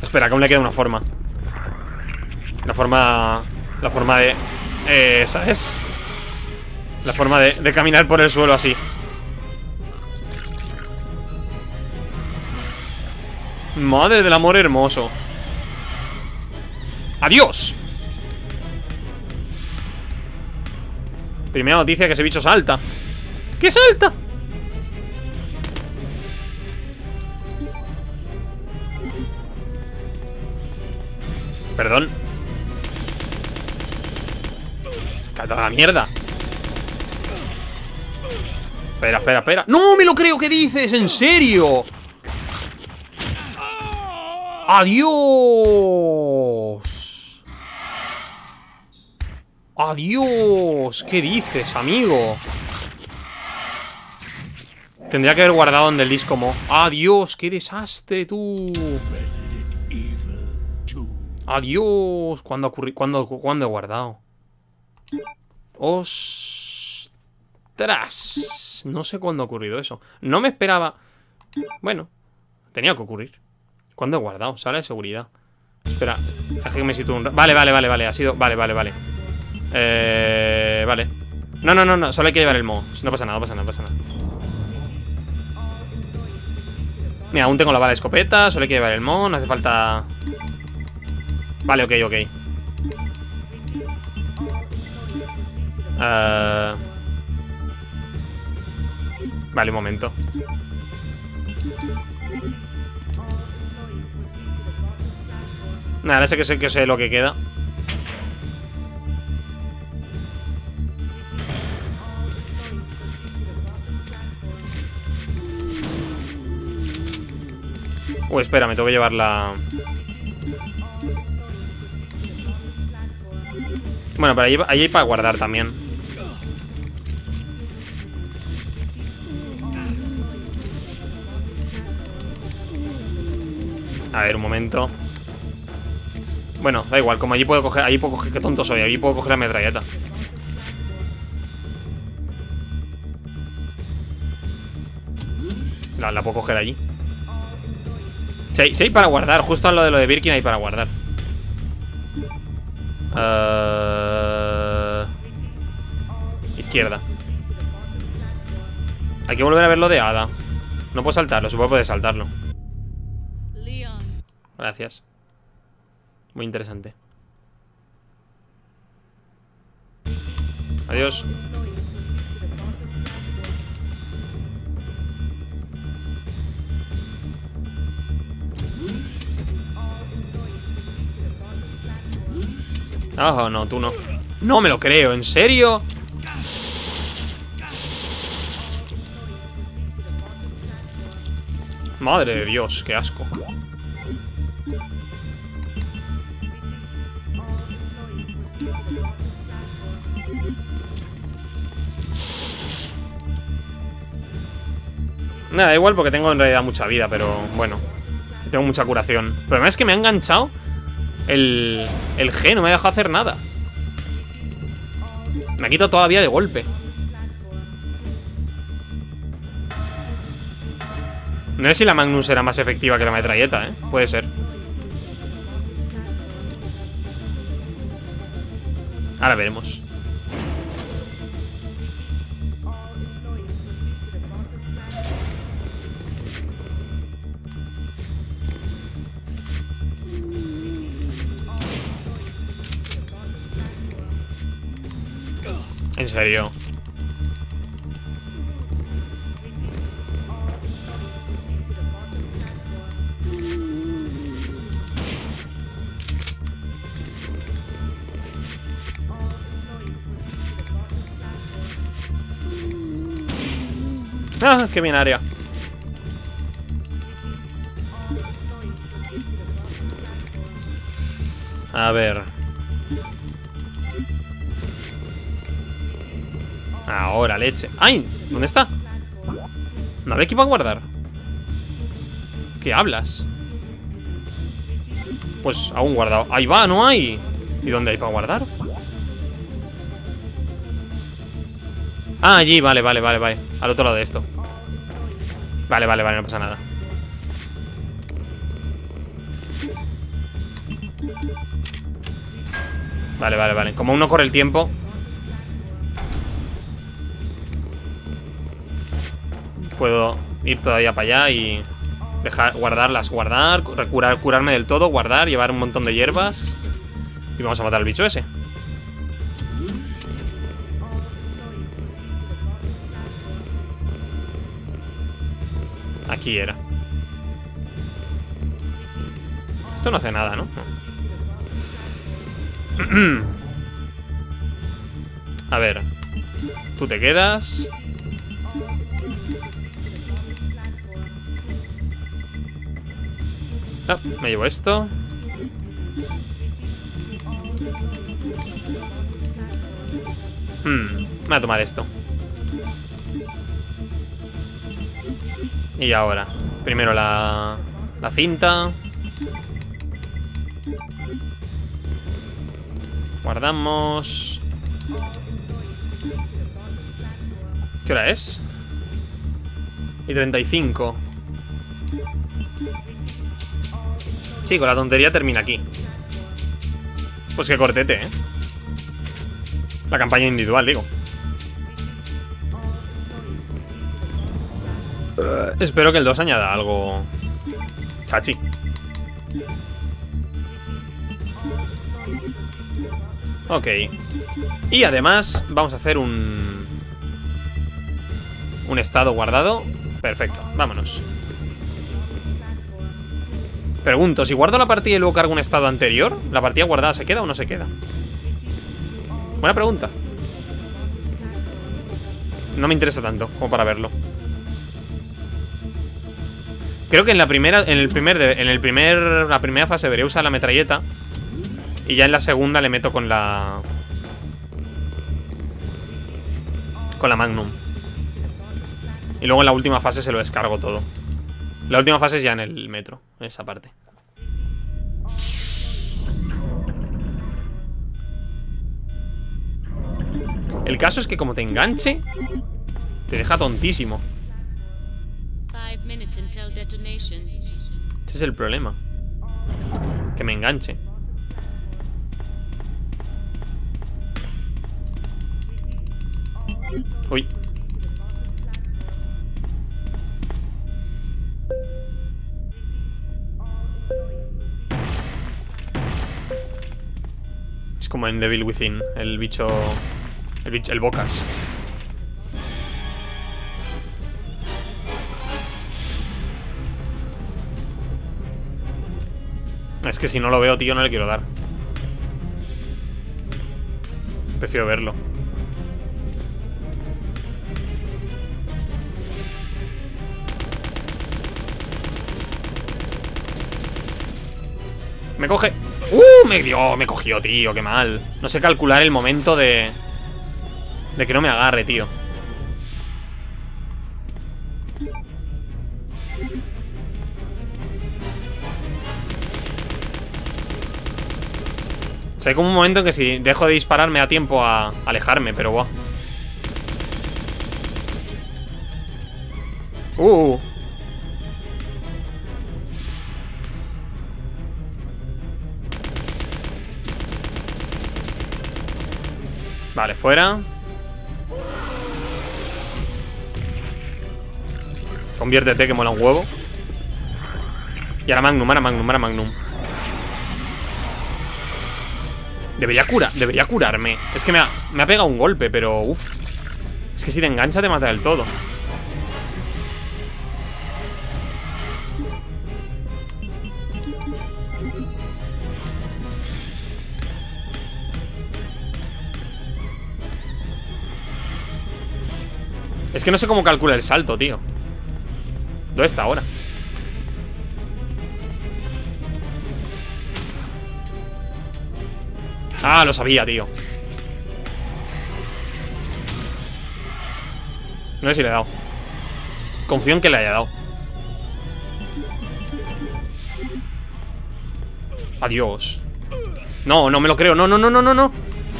Espera, que aún le queda una forma. La forma... La forma de... Eh, esa es... La forma de, de caminar por el suelo así. Madre del amor hermoso. ¡Adiós! Primera noticia que ese bicho salta. ¡Que salta! Perdón. ¡Cata la mierda! Espera, espera, espera. ¡No me lo creo que dices! ¡En serio! ¡Adiós! ¡Adiós! ¿Qué dices, amigo? Tendría que haber guardado en el disco mo. ¡Adiós! ¡Qué desastre, tú! ¡Adiós! ¿Cuándo, ocurri... ¿Cuándo, ¿Cuándo he guardado? ¡Ostras! No sé cuándo ha ocurrido eso. No me esperaba... Bueno, tenía que ocurrir. ¿Cuándo he guardado? Sala de seguridad. Espera, es que me sitúo un... Vale, vale, vale, vale. Ha sido... Vale, vale, vale. Eh... Vale. No, no, no, no. Solo hay que llevar el mo. No pasa nada, no pasa nada, no pasa nada. Mira, aún tengo la bala de escopeta, solo hay que llevar el mon, no hace falta... Vale, ok, ok. Uh... Vale, un momento. Nada, ahora sé que sé, que sé lo que queda. Uh, espera, me tengo que llevar la... Bueno, pero ahí, ahí hay para guardar también. A ver, un momento. Bueno, da igual, como allí puedo coger... Allí puedo coger... Qué tonto soy, allí puedo coger la metralleta. La, la puedo coger allí. Si hay, si hay para guardar, justo a lo de lo de Birkin hay para guardar. uh... Izquierda. Hay que volver a ver lo de Ada. No puedo saltarlo, supongo que puede saltarlo. Leon. Gracias. Muy interesante. Adiós. Ah, oh, no, tú no. No me lo creo, ¿en serio? Madre de Dios, qué asco. Nada, igual porque tengo en realidad mucha vida, pero bueno. Tengo mucha curación. El problema es que me ha enganchado el, el G, no me ha dejado hacer nada. Me ha quitado todavía de golpe. No sé si la Magnus era más efectiva que la metralleta, ¿eh? Puede ser. Ahora veremos. En serio. Ah, qué bien área. A ver. Ahora, leche. ¡Ay! ¿Dónde está? No había equipo a guardar. ¿Qué hablas? Pues aún guardado. Ahí va, no hay. ¿Y dónde hay para guardar? Ah, allí, vale, vale, vale, vale. Al otro lado de esto. Vale, vale, vale, no pasa nada. Vale, vale, vale. Como uno corre el tiempo. Puedo ir todavía para allá y dejar, guardarlas, guardar, curar, curarme del todo, guardar, llevar un montón de hierbas. Y vamos a matar al bicho ese. Aquí era. Esto no hace nada, ¿no? No. A ver. Tú te quedas. Ah, me llevo esto. Hmm, me voy a tomar esto. Y ahora, primero la, la cinta. Guardamos. ¿Qué hora es? Y treinta y cinco. Chico, la tontería termina aquí. Pues qué cortete, ¿eh? La campaña individual, digo. Espero que el dos añada algo chachi. Ok. Y además vamos a hacer un Un estado guardado. Perfecto, vámonos. Pregunto, si guardo la partida y luego cargo un estado anterior, ¿la partida guardada se queda o no se queda? Buena pregunta. No me interesa tanto como para verlo. Creo que en la primera, en el primer, de, en el primer, la primera fase debería usar la metralleta y ya en la segunda le meto con la, con la Magnum. Y luego en la última fase se lo descargo todo. La última fase es ya en el metro, en esa parte. El caso es que como te enganche, te deja tontísimo. Ese es el problema. Que me enganche. Uy. como en Devil Within, el bicho, el bicho, el bocas. Es que si no lo veo, tío, no le quiero dar. Prefiero verlo. Me coge. ¡Uh! Me dio, me cogió, tío, qué mal. No sé calcular el momento de de que no me agarre, tío. O sea, hay como un momento en que si dejo de disparar me da tiempo a alejarme, pero guau. Wow. Uh. Vale, fuera. Conviértete, que mola un huevo. Y ahora Magnum, ahora Magnum, ahora Magnum. Debería curar, debería curarme. Es que me ha, me ha pegado un golpe, pero uff. Es que si te engancha te mata del todo. Es que no sé cómo calcula el salto, tío. ¿Dónde está ahora? Ah, lo sabía, tío. No sé si le he dado. Confío en que le haya dado. Adiós. No, no me lo creo. No, no, no, no, no, no.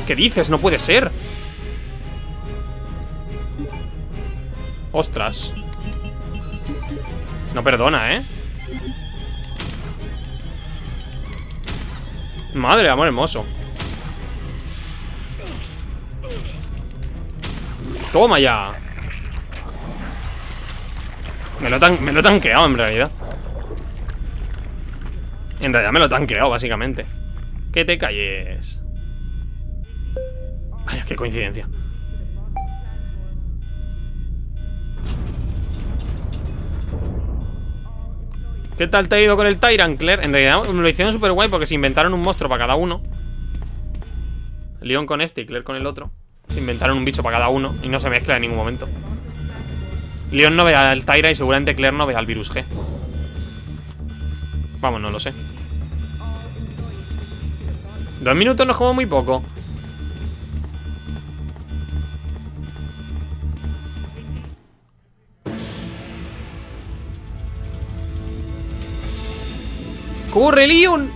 ¿Qué dices? No puede ser. Ostras. No perdona, ¿eh? Madre, amor hermoso. Toma ya. Me lo, tan, me lo he tanqueado en realidad. En realidad me lo he tanqueado, básicamente. Que te calles. Vaya, qué coincidencia. ¿Qué tal te ha ido con el Tyrant, Claire? En realidad me lo hicieron súper guay porque se inventaron un monstruo para cada uno. Leon con este y Claire con el otro. Se inventaron un bicho para cada uno y no se mezcla en ningún momento. Leon no ve al Tyrant y seguramente Claire no ve al virus G. Vamos, no lo sé. Dos minutos nos jugamos muy poco. ¡Corre, Leon!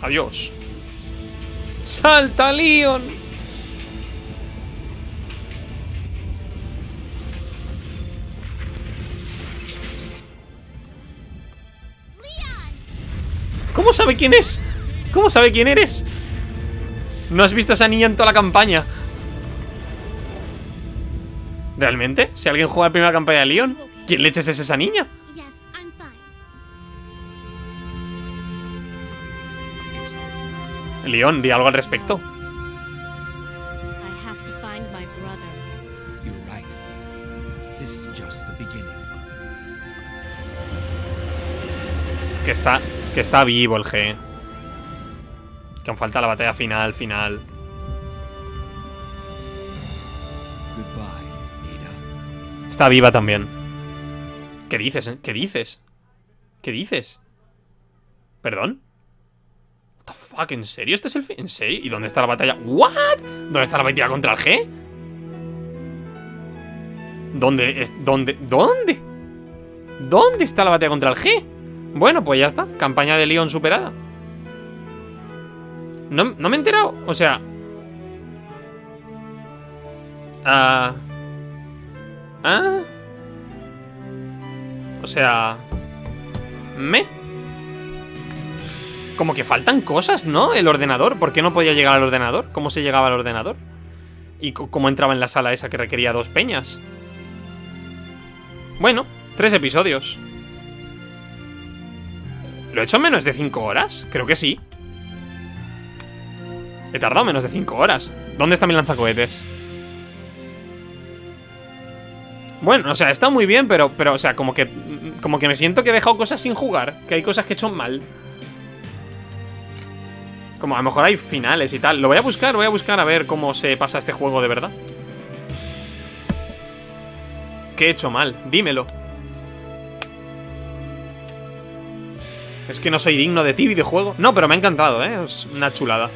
Adiós. ¡Salta, Leon! ¿Cómo sabe quién es? ¿Cómo sabe quién eres? No has visto a esa niña en toda la campaña. ¿Realmente? Si alguien juega la primera campaña de Leon, ¿quién leches es esa niña? Leon, di algo al respecto. Que está, que está vivo el G. Que aún falta la batalla final, final. Está viva también. ¿Qué dices? Eh? ¿Qué dices? ¿Qué dices? ¿Perdón? What the fuck, ¿en serio? ¿Este es el fin? ¿En serio? ¿Y dónde está la batalla? ¿What? ¿Dónde está la batalla contra el G? ¿Dónde es? ¿Dónde? ¿Dónde? ¿Dónde está la batalla contra el G? Bueno, pues ya está. Campaña de Leon superada. No, no me he enterado. O sea... Ah... Uh... ¿Ah? O sea... ¿Me? Como que faltan cosas, ¿no? El ordenador. ¿Por qué no podía llegar al ordenador? ¿Cómo se llegaba al ordenador? ¿Y cómo entraba en la sala esa que requería dos peñas? Bueno, tres episodios. ¿Lo he hecho en menos de cinco horas? Creo que sí. He tardado menos de cinco horas. ¿Dónde está mi lanzacohetes? Bueno, o sea, está muy bien, pero, pero o sea, como que, como que me siento que he dejado cosas sin jugar. Que hay cosas que he hecho mal. Como a lo mejor hay finales y tal. Lo voy a buscar, voy a buscar a ver cómo se pasa este juego de verdad. ¿Qué he hecho mal? Dímelo. Es que no soy digno de ti, videojuego. No, pero me ha encantado, ¿eh? Es una chulada.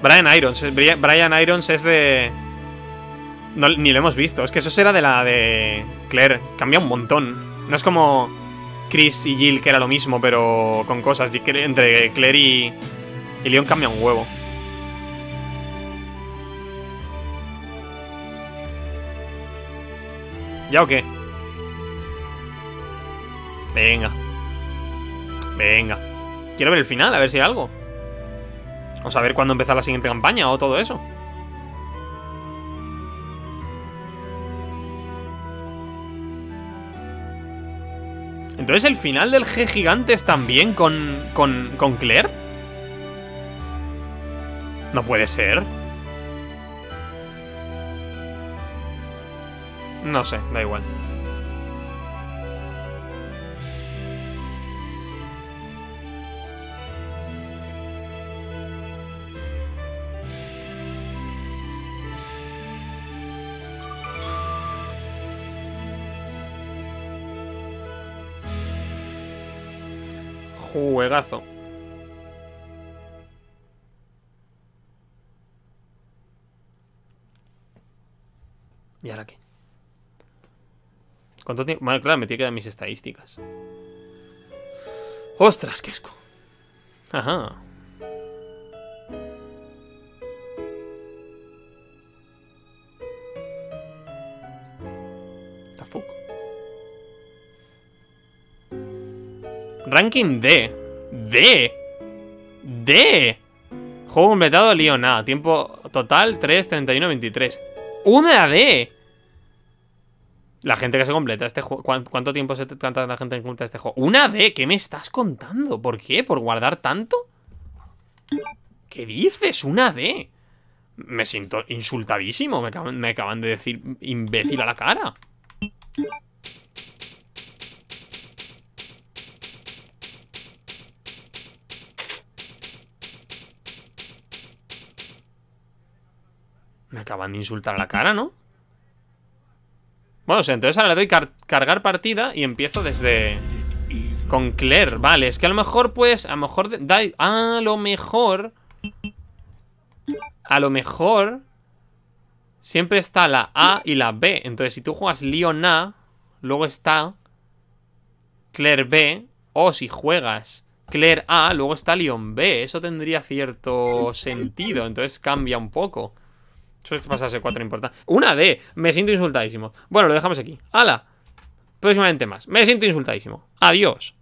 Brian Irons. Brian Irons es de... No, ni lo hemos visto. Es que eso será de la de Claire. Cambia un montón. No es como Chris y Jill, que era lo mismo, pero con cosas. Entre Claire y, y Leon cambia un huevo. ¿Ya o qué? Venga. Venga. Quiero ver el final, a ver si hay algo. O saber cuándo empezar la siguiente campaña o todo eso. Entonces, ¿el final del G Gigantes también con, con, con Claire? No puede ser. No sé, da igual. Juegazo. ¿Y ahora qué? ¿Cuánto tiempo? Bueno, claro, me tiene que dar mis estadísticas. ¡Ostras, qué asco! Ajá. ¿The fuck? Ranking D. D. D. Juego completado, Leon A. Tiempo total, tres, treinta y uno, veintitrés. ¡Una D! La gente que se completa este juego. ¿Cuánto tiempo se trata la gente que completa este juego? ¡Una D! ¿Qué me estás contando? ¿Por qué? ¿Por guardar tanto? ¿Qué dices? ¡Una D! Me siento insultadísimo. Me acaban, me acaban de decir imbécil a la cara. Me acaban de insultar a la cara, ¿no? Bueno, o sea, entonces ahora le doy car cargar partida y empiezo desde... Con Claire, vale, es que a lo mejor pues... A lo mejor... De... A lo mejor... A lo mejor... Siempre está la A y la B. Entonces si tú juegas Leon A, luego está Claire B. O si juegas Claire A, luego está Leon B. Eso tendría cierto sentido. Entonces cambia un poco. Eso es que pasa a ser cuatro importante. Una D. Me siento insultadísimo. Bueno, lo dejamos aquí. ¡Hala! Próximamente más. Me siento insultadísimo. Adiós.